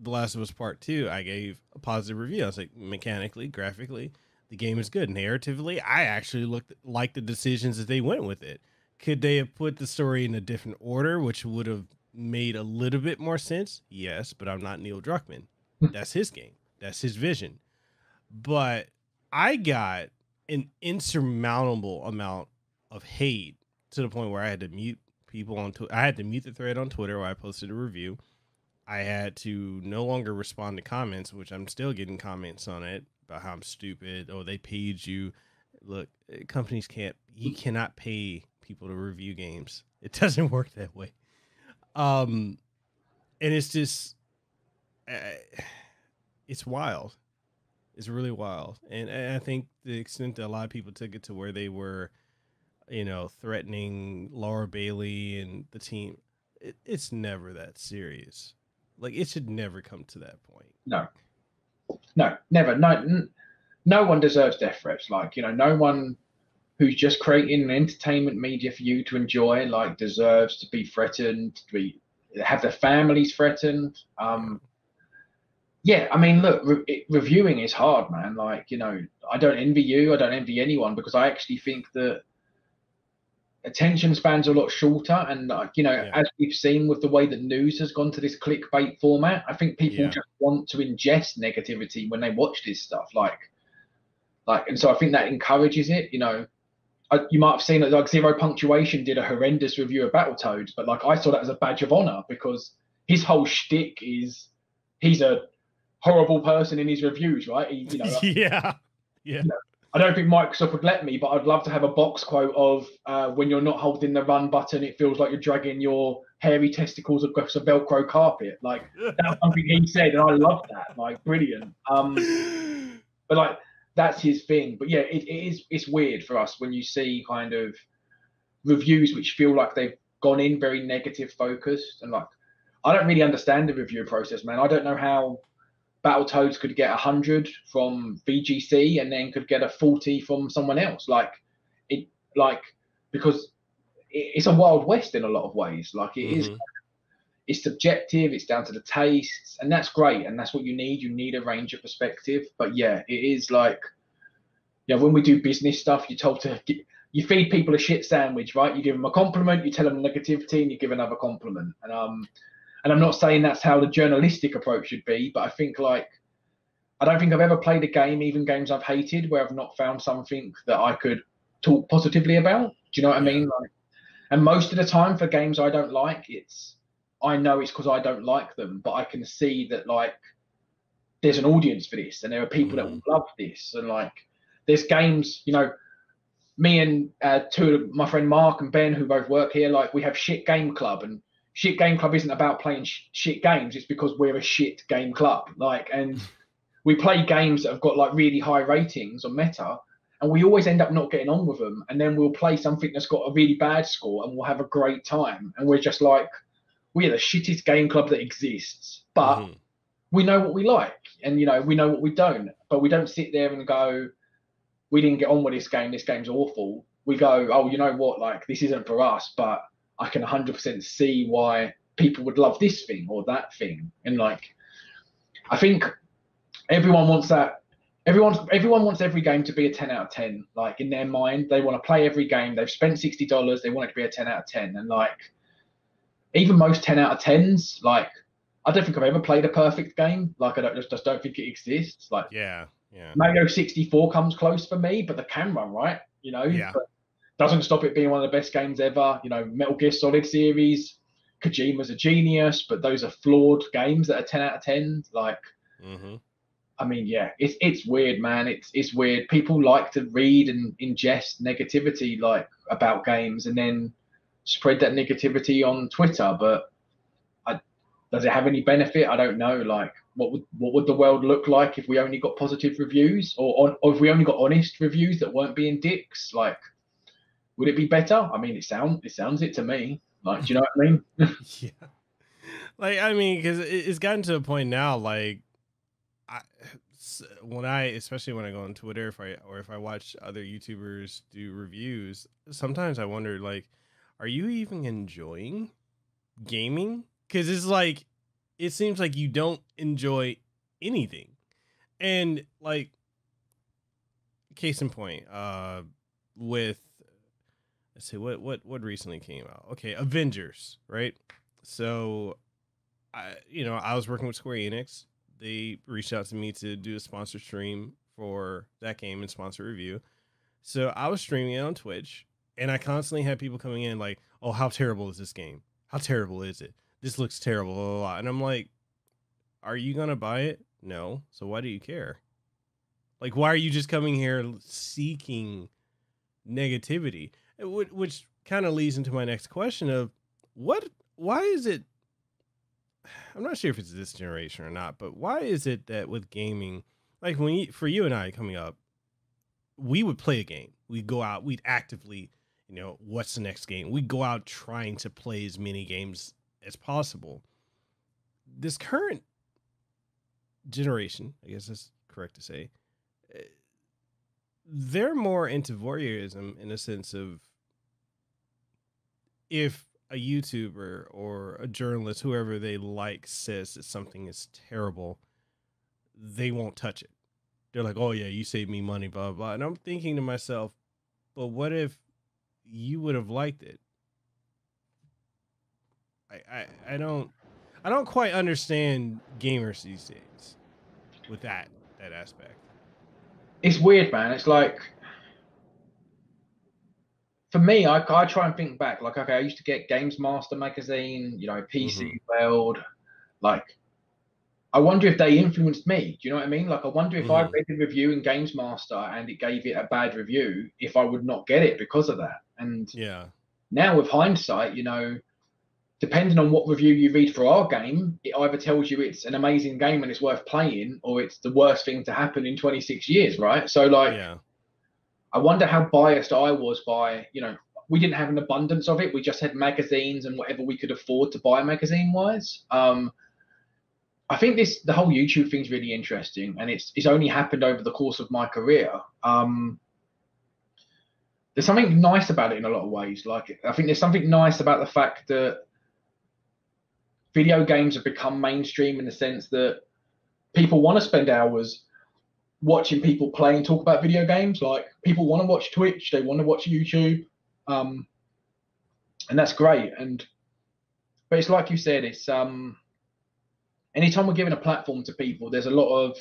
The Last of Us Part Two, I gave a positive review. I was like, mechanically, graphically, the game is good. Narratively, I actually looked like the decisions that they went with it. Could they have put the story in a different order, which would have made a little bit more sense? Yes, but I'm not Neil Druckmann. That's his game. That's his vision. But I got an insurmountable amount of hate, to the point where I had to mute people on Twitter. I had to mute the thread on Twitter where I posted a review. I had to no longer respond to comments, which I'm still getting comments on it about how I'm stupid. Oh, they paid you. Look, companies can't, you cannot pay people to review games. It doesn't work that way. Um, and it's just, uh, it's wild. It's really wild. And, and I think the extent that a lot of people took it to where they were, you know, threatening Laura Bailey and the team. It, it's never that serious. Like, it should never come to that point. No, no, never. No, n- no one deserves death threats. Like, you know, no one who's just creating an entertainment media for you to enjoy, like, deserves to be threatened, to be, have their families threatened. Um, Yeah, I mean, look, re- it, reviewing is hard, man. Like, you know, I don't envy you. I don't envy anyone, because I actually think that attention spans are a lot shorter, and uh, you know, yeah. as we've seen with the way the news has gone to this clickbait format, I think people yeah. just want to ingest negativity when they watch this stuff. Like, like, and so I think that encourages it. You know, I, you might have seen that like Zero Punctuation did a horrendous review of Battletoads, but like I saw that as a badge of honor because his whole shtick is he's a horrible person in his reviews, right? He, you know, like, yeah, yeah. You know, I don't think Microsoft would let me, but I'd love to have a box quote of uh, when you're not holding the run button, it feels like you're dragging your hairy testicles across a Velcro carpet. Like, that's something he said, and I love that. Like, brilliant. Um, but, like, that's his thing. But, yeah, it, it is, it's weird for us when you see kind of reviews which feel like they've gone in very negative focused. And, like, I don't really understand the review process, man. I don't know how Battletoads could get one hundred from V G C and then could get a forty from someone else. Like, it, like, because it's a wild west in a lot of ways. Like, it mm-hmm. is, it's subjective, it's down to the tastes, and that's great. And that's what you need. You need a range of perspective. But yeah, it is like, you know, when we do business stuff, you're told to, get, you feed people a shit sandwich, right? You give them a compliment, you tell them negativity, and you give another compliment. And, um, And I'm not saying that's how the journalistic approach should be, but I think, like, I don't think I've ever played a game, even games I've hated, where I've not found something that I could talk positively about. Do you know what I mean? Like, and most of the time for games I don't like, it's, I know it's because I don't like them, but I can see that, like, there's an audience for this, and there are people mm-hmm. that love this, and, like, there's games, you know, me and uh, two of my friend Mark and Ben, who both work here, like, we have Shit Game Club, and Shit Game Club isn't about playing sh- shit games. It's because we're a shit game club. Like, and we play games that have got like really high ratings on Meta, and we always end up not getting on with them. And then we'll play something that's got a really bad score, and we'll have a great time. And we're just like, we're the shittest game club that exists, but mm-hmm. we know what we like, and you know, we know what we don't. But we don't sit there and go, we didn't get on with this game. This game's awful. We go, oh, you know what? Like, this isn't for us, but I can one hundred percent see why people would love this thing or that thing. And like, I think everyone wants that. Everyone's, everyone wants every game to be a ten out of ten. Like, in their mind, they want to play every game. They've spent sixty dollars. They want it to be a ten out of ten. And like, even most ten out of tens, like, I don't think I've ever played a perfect game. Like, I don't, just, just don't think it exists. Like, yeah, yeah. Mario sixty-four comes close for me, but the camera, right? You know? Yeah. But, doesn't stop it being one of the best games ever. You know, Metal Gear Solid series, Kojima's a genius, but those are flawed games that are ten out of ten. Like, mm-hmm. I mean, yeah, it's it's weird, man. It's it's weird. People like to read and ingest negativity, like, about games, and then spread that negativity on Twitter. But I, does it have any benefit? I don't know. Like, what would what would the world look like if we only got positive reviews, or on, or if we only got honest reviews that weren't being dicks? Like, would it be better? I mean, it sounds it sounds it to me. Like, do you know what I mean? yeah. Like, I mean, because it's gotten to a point now. Like, I, when I, especially when I go on Twitter, if I or if I watch other YouTubers do reviews, sometimes I wonder, like, are you even enjoying gaming? Because it's like, it seems like you don't enjoy anything, and like, case in point, uh, with. Let's see what what what recently came out. Okay, Avengers, right? So, I you know I was working with Square Enix. They reached out to me to do a sponsor stream for that game and sponsor review. So I was streaming it on Twitch, and I constantly had people coming in like, "Oh, how terrible is this game? How terrible is it? This looks terrible." Blah, blah, blah. And I'm like, "Are you gonna buy it? No. So why do you care? Like, why are you just coming here seeking negativity?" Which kind of leads into my next question of what, why is it, I'm not sure if it's this generation or not, but why is it that with gaming, like when you, for you and I coming up, we would play a game. We'd go out, we'd actively, you know, what's the next game? We'd go out trying to play as many games as possible. This current generation, I guess that's correct to say, they're more into voyeurism in a sense of if a YouTuber or a journalist, whoever they like, says that something is terrible, they won't touch it. They're like, oh yeah, you saved me money, blah, blah. And I'm thinking to myself, but what if you would have liked it. I, I I don't I don't quite understand gamers these days with that that aspect. It's weird, man. It's like, for me, I, I try and think back. Like, okay, I used to get Games Master magazine, you know, P C mm-hmm. World. Like, I wonder if they influenced me. Do you know what I mean? Like, I wonder if mm-hmm. I read a review in Games Master and it gave it a bad review, if I would not get it because of that. And yeah, now with hindsight, you know, depending on what review you read for our game, it either tells you it's an amazing game and it's worth playing, or it's the worst thing to happen in twenty-six years, right? So, like, yeah. I wonder how biased I was by, you know, we didn't have an abundance of it. We just had magazines and whatever we could afford to buy magazine-wise. Um, I think this, the whole YouTube thing's really interesting, and it's it's only happened over the course of my career. Um, there's something nice about it in a lot of ways. Like, I think there's something nice about the fact that video games have become mainstream in the sense that people want to spend hours watching people play and talk about video games. Like, people want to watch Twitch, they want to watch YouTube, um, and that's great. And but it's like you said, it's um, anytime we're giving a platform to people, there's a lot of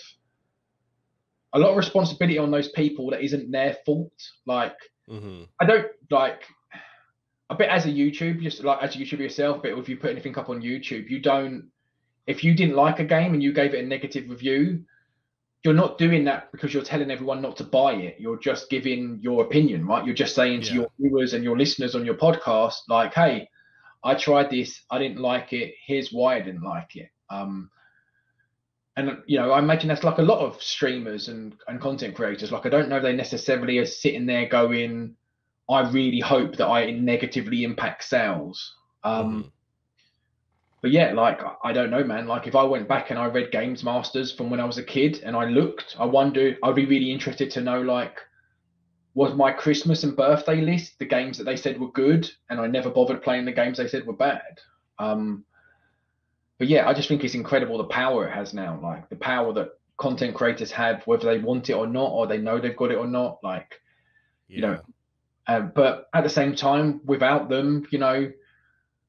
a lot of responsibility on those people that isn't their fault. Like, mm-hmm. I don't like. I bet as a YouTube, just like as a YouTuber yourself, but if you put anything up on YouTube, you don't, if you didn't like a game and you gave it a negative review, you're not doing that because you're telling everyone not to buy it. You're just giving your opinion, right? You're just saying yeah. to your viewers and your listeners on your podcast, like, hey, I tried this, I didn't like it, here's why I didn't like it. Um, and, you know, I imagine that's like a lot of streamers and, and content creators. Like, I don't know if they necessarily are sitting there going, I really hope that I negatively impact sales. Um, mm-hmm. But yeah, like, I don't know, man. Like, if I went back and I read Games Masters from when I was a kid and I looked, I wonder, I'd be really interested to know, like, was my Christmas and birthday list the games that they said were good and I never bothered playing the games they said were bad? Um, but yeah, I just think it's incredible the power it has now. Like, the power that content creators have, whether they want it or not, or they know they've got it or not. Like, yeah. you know, Uh, but at the same time, without them, you know,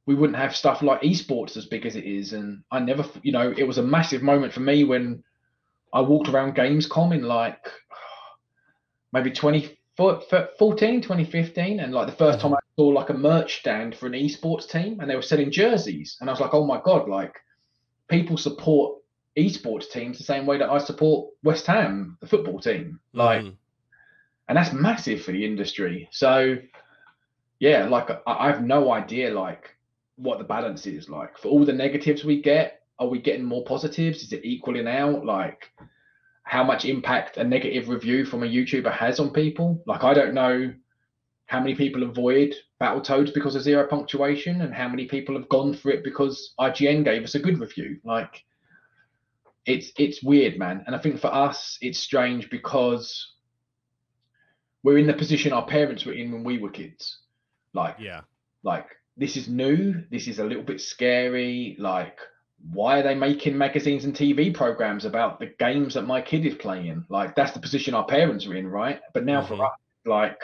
we wouldn't have stuff like esports as big as it is. And I never, you know, it was a massive moment for me when I walked around Gamescom in like maybe twenty fourteen, twenty fifteen. And like the first time I saw like a merch stand for an esports team and they were selling jerseys. And I was like, oh my God, like people support esports teams the same way that I support West Ham, the football team. Like, mm-hmm. And that's massive for the industry. So, yeah, like I, I have no idea, like what the balance is. Like for all the negatives we get, are we getting more positives? Is it equaling out? Like how much impact a negative review from a YouTuber has on people? Like I don't know how many people avoid Battletoads because of Zero Punctuation, and how many people have gone for it because I G N gave us a good review. Like it's it's weird, man. And I think for us, it's strange because we're in the position our parents were in when we were kids. Like, yeah. like this is new. This is a little bit scary. Like, why are they making magazines and T V programs about the games that my kid is playing? Like, that's the position our parents were in, right? But now mm-hmm. for us, like,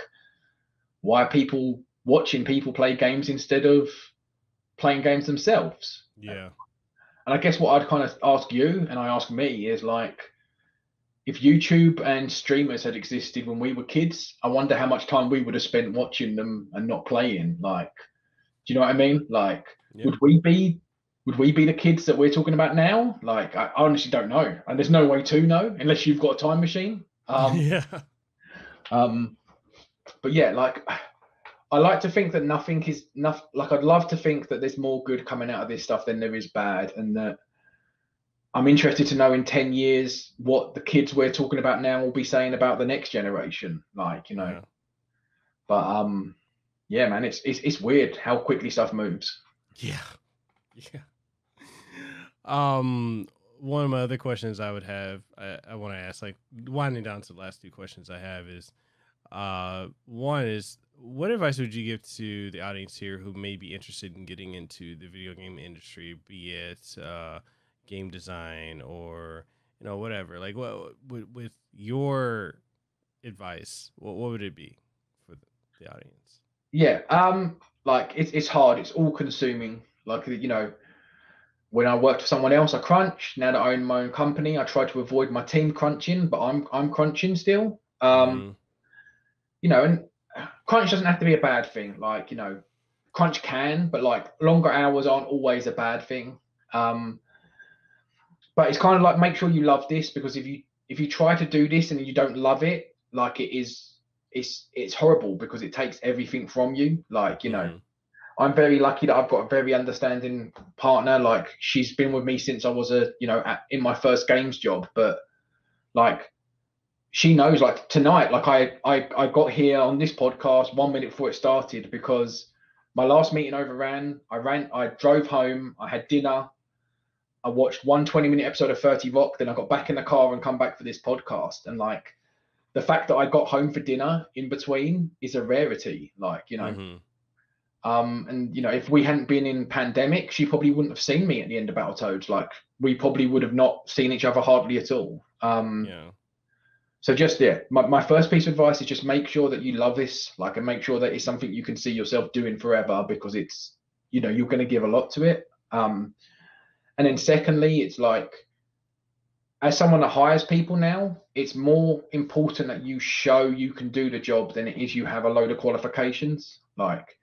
why are people watching people play games instead of playing games themselves? Yeah. And I guess what I'd kind of ask you and I ask me is like, if YouTube and streamers had existed when we were kids, I wonder how much time we would have spent watching them and not playing. Like, do you know what I mean? Like, yeah. would we be, would we be the kids that we're talking about now? Like, I honestly don't know. And there's no way to know unless you've got a time machine. Um, yeah. Um, but yeah, like I like to think that nothing is enough. Like I'd love to think that there's more good coming out of this stuff than there is bad. And that, I'm interested to know in ten years what the kids we're talking about now will be saying about the next generation, like, you know, yeah. but um, yeah, man, it's, it's, it's weird how quickly stuff moves. Yeah. Yeah. Um, one of my other questions I would have, I, I want to ask, like winding down to the last two questions I have is, uh, one is what advice would you give to the audience here who may be interested in getting into the video game industry, be it, uh, game design or, you know, whatever, like what with, with your advice, what, what would it be for the, the audience? Yeah, um, like it's it's hard. It's all consuming. Like, you know, when I worked for someone else, I crunch. Now that I own my own company, I try to avoid my team crunching, but I'm I'm crunching still. Um, mm. You know, and crunch doesn't have to be a bad thing. Like, you know, crunch can, but like longer hours aren't always a bad thing. Um, but it's kind of like, make sure you love this, because if you if you try to do this and you don't love it, like it is. It's it's horrible, because it takes everything from you. Like, you know, mm. I'm very lucky that I've got a very understanding partner. Like, she's been with me since I was a, you know, at, in my first games job. But like, she knows, like tonight, like I, I, I got here on this podcast one minute before it started because my last meeting overran. I ran, I drove home, I had dinner. I watched one twenty minute episode of thirty Rock. Then I got back in the car and come back for this podcast. And like, the fact that I got home for dinner in between is a rarity, like, you know, mm-hmm. um, and, you know, if we hadn't been in pandemic, she probably wouldn't have seen me at the end of Battletoads. Like, we probably would have not seen each other hardly at all. Um, yeah. So just, yeah, my, my first piece of advice is just make sure that you love this, like, and make sure that it's something you can see yourself doing forever, because it's, you know, you're going to give a lot to it. Um, and then secondly, it's like, as someone that hires people now, it's more important that you show you can do the job than it is you have a load of qualifications. Like,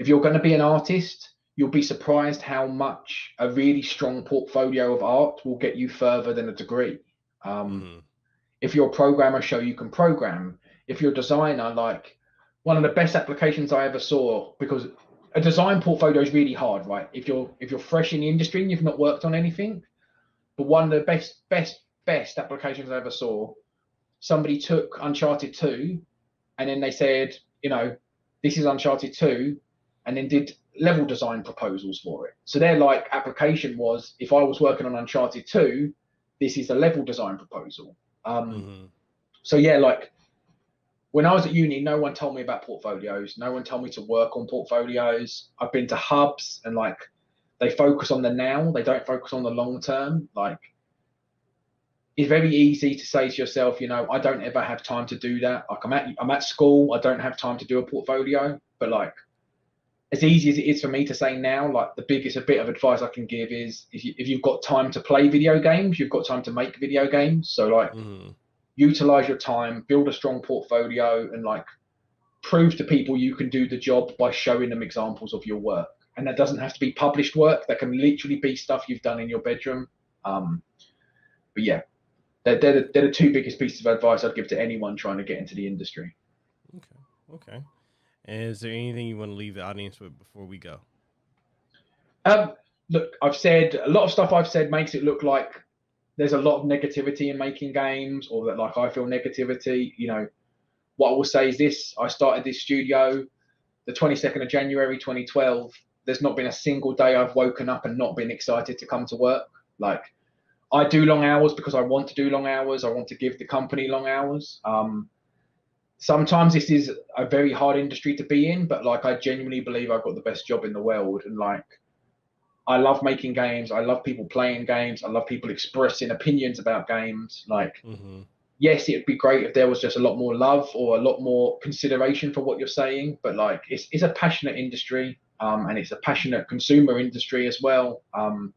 if you're going to be an artist, you'll be surprised how much a really strong portfolio of art will get you further than a degree. Um, mm-hmm. If you're a programmer, show you can program. If you're a designer, like, one of the best applications I ever saw, because a design portfolio is really hard, right? If you're, if you're fresh in the industry and you've not worked on anything. But one of the best, best, best applications I ever saw, somebody took Uncharted two and then they said, you know, this is Uncharted two, and then did level design proposals for it. So their like application was, if I was working on Uncharted two, this is a level design proposal. Um, mm-hmm. So yeah, like when I was at uni, no one told me about portfolios. No one told me to work on portfolios. I've been to hubs and like, they focus on the now, they don't focus on the long term. Like, it's very easy to say to yourself, you know, I don't ever have time to do that. Like, I'm at, I'm at school, I don't have time to do a portfolio. But like, as easy as it is for me to say now, like the biggest a bit of advice I can give is, if, you, if you've got time to play video games, you've got time to make video games. So like, mm. utilize your time, build a strong portfolio, and like, prove to people you can do the job by showing them examples of your work. And that doesn't have to be published work. That can literally be stuff you've done in your bedroom. Um, but yeah, they're, they're, the, they're the two biggest pieces of advice I'd give to anyone trying to get into the industry. Okay. Okay. And is there anything you want to leave the audience with before we go? Um, look, I've said a lot of stuff I've said makes it look like there's a lot of negativity in making games, or that like I feel negativity. You know, what I will say is this. I started this studio the twenty-second of January, twenty twelve. There's not been a single day I've woken up and not been excited to come to work. Like, I do long hours because I want to do long hours. I want to give the company long hours. Um, sometimes this is a very hard industry to be in, but like, I genuinely believe I've got the best job in the world. And like, I love making games. I love people playing games. I love people expressing opinions about games. Like, mm-hmm. yes, it'd be great if there was just a lot more love or a lot more consideration for what you're saying. But like, it's, it's a passionate industry. Um, and it's a passionate consumer industry as well. Um,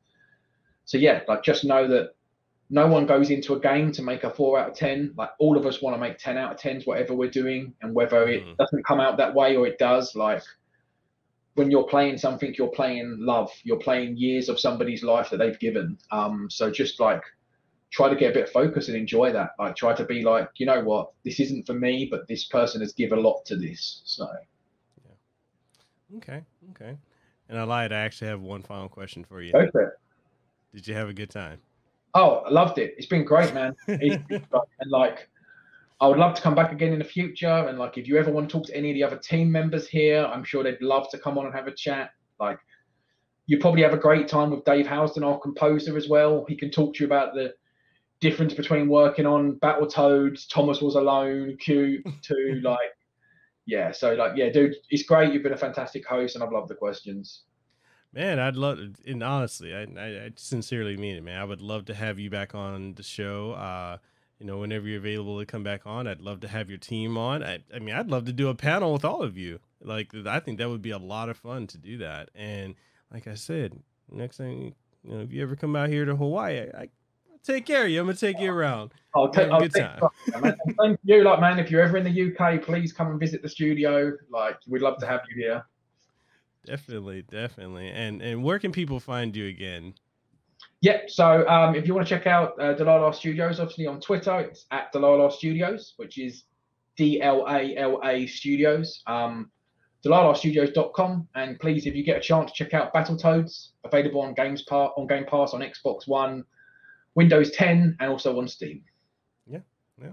so yeah, like, just know that no one goes into a game to make a four out of ten. Like, all of us want to make ten out of tens, whatever we're doing, and whether it mm. doesn't come out that way or it does. Like, when you're playing something, you're playing love. You're playing years of somebody's life that they've given. Um, so just like, try to get a bit of focus and enjoy that. Like, try to be like, you know what, this isn't for me, but this person has given a lot to this. So. Okay, okay. And I lied, I actually have one final question for you. Go for it. Did you have a good time? Oh, I loved it. It's been great, man. It's been great. And like, I would love to come back again in the future. And like, if you ever want to talk to any of the other team members here, I'm sure they'd love to come on and have a chat. Like, you probably have a great time with Dave Housden, our composer, as well. He can talk to you about the difference between working on Battletoads, Thomas Was Alone, Q two, like, yeah, so like, yeah, dude, it's great. You've been a fantastic host, and I've loved the questions. Man, I'd love, and honestly, I, I, I sincerely mean it, man. I would love to have you back on the show. Uh, you know, whenever you're available to come back on, I'd love to have your team on. I, I mean, I'd love to do a panel with all of you. Like, I think that would be a lot of fun to do that. And like I said, next thing, you know, if you ever come out here to Hawaii, I, I take care of you. I'm gonna take you around. I'll take a good time. Thank you, like, man. If you're ever in the U K, please come and visit the studio. Like, we'd love to have you here. Definitely, definitely. And and where can people find you again? Yeah, so um, if you want to check out uh, Dlala Studios, obviously on Twitter, it's at Dlala Studios, which is D L A L A Studios. Um, Dlala Studios dot com, and please, if you get a chance, check out Battletoads, available on Games Pass, on Game Pass, on Xbox One, Windows ten, and also on Steam. Yeah, yeah.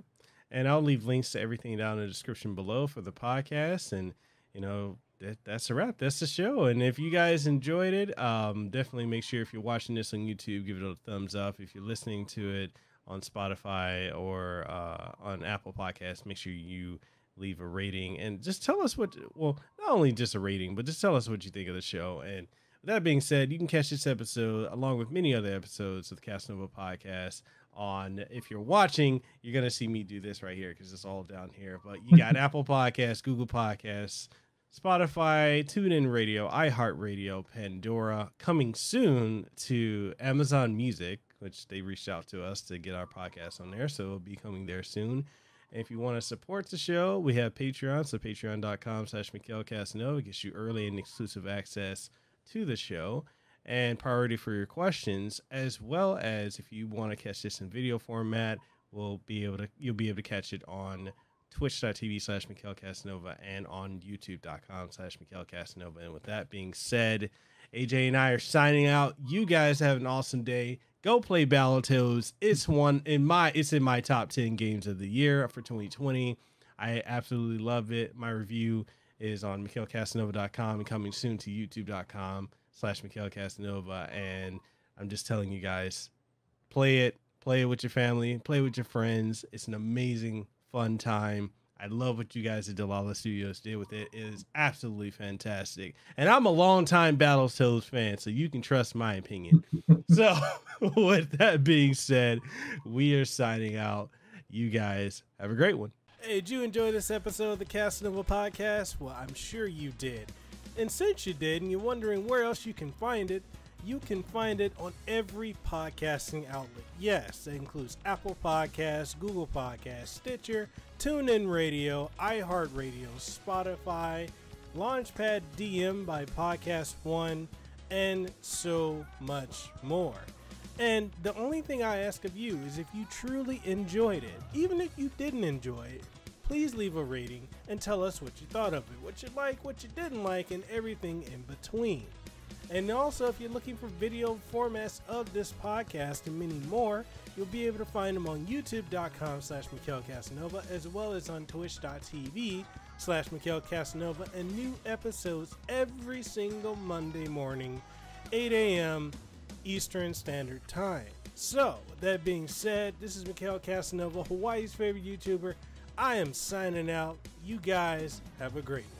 And I'll leave links to everything down in the description below for the podcast, and you know, that, that's a wrap. That's the show. And if you guys enjoyed it, um, definitely make sure if you're watching this on YouTube, give it a thumbs up. If you're listening to it on Spotify or uh, on Apple Podcasts, make sure you leave a rating and just tell us what, well, not only just a rating, but just tell us what you think of the show. And with that being said, you can catch this episode along with many other episodes of the Kasanova Podcast on, if you're watching, you're going to see me do this right here because it's all down here, but you got Apple Podcasts, Google Podcasts, Spotify, TuneIn Radio, iHeartRadio, Pandora, coming soon to Amazon Music, which they reached out to us to get our podcast on there. So it'll be coming there soon. If you want to support the show, we have Patreon. So patreon dot com slash Mikhail Casanova gets you early and exclusive access to the show and priority for your questions, as well as if you want to catch this in video format, we'll be able to, you'll be able to catch it on twitch dot t v slash Mikhail Casanova and on youtube dot com slash Mikhail Casanova. And with that being said, A J and I are signing out. You guys have an awesome day. Go play Battletoads. It's one in my it's in my top ten games of the year for twenty twenty. I absolutely love it. My review is on Mikhail Casanova dot com and coming soon to youtube dot com slash Mikhail Casanova. And I'm just telling you guys, play it, play it with your family, play it with your friends. It's an amazing, fun time. I love what you guys at Dlala Studios did with it. It is absolutely fantastic. And I'm a longtime Battletoads fan, so you can trust my opinion. So with that being said, we are signing out. You guys have a great one. Hey, did you enjoy this episode of the Kasanova Podcast? Well, I'm sure you did. And since you did and you're wondering where else you can find it, you can find it on every podcasting outlet. Yes, that includes Apple Podcasts, Google Podcasts, Stitcher, TuneIn Radio, iHeartRadio, Spotify, Launchpad D M by Podcast One, and so much more. And the only thing I ask of you is if you truly enjoyed it, even if you didn't enjoy it, please leave a rating and tell us what you thought of it, what you liked, what you didn't like, and everything in between. And also, if you're looking for video formats of this podcast and many more, you'll be able to find them on youtube dot com slash Mikhail Casanova, as well as on twitch dot t v slash Mikhail Casanova, and new episodes every single Monday morning, eight a m Eastern Standard Time. So, with that being said, this is Mikhail Casanova, Hawaii's favorite YouTuber. I am signing out. You guys have a great one.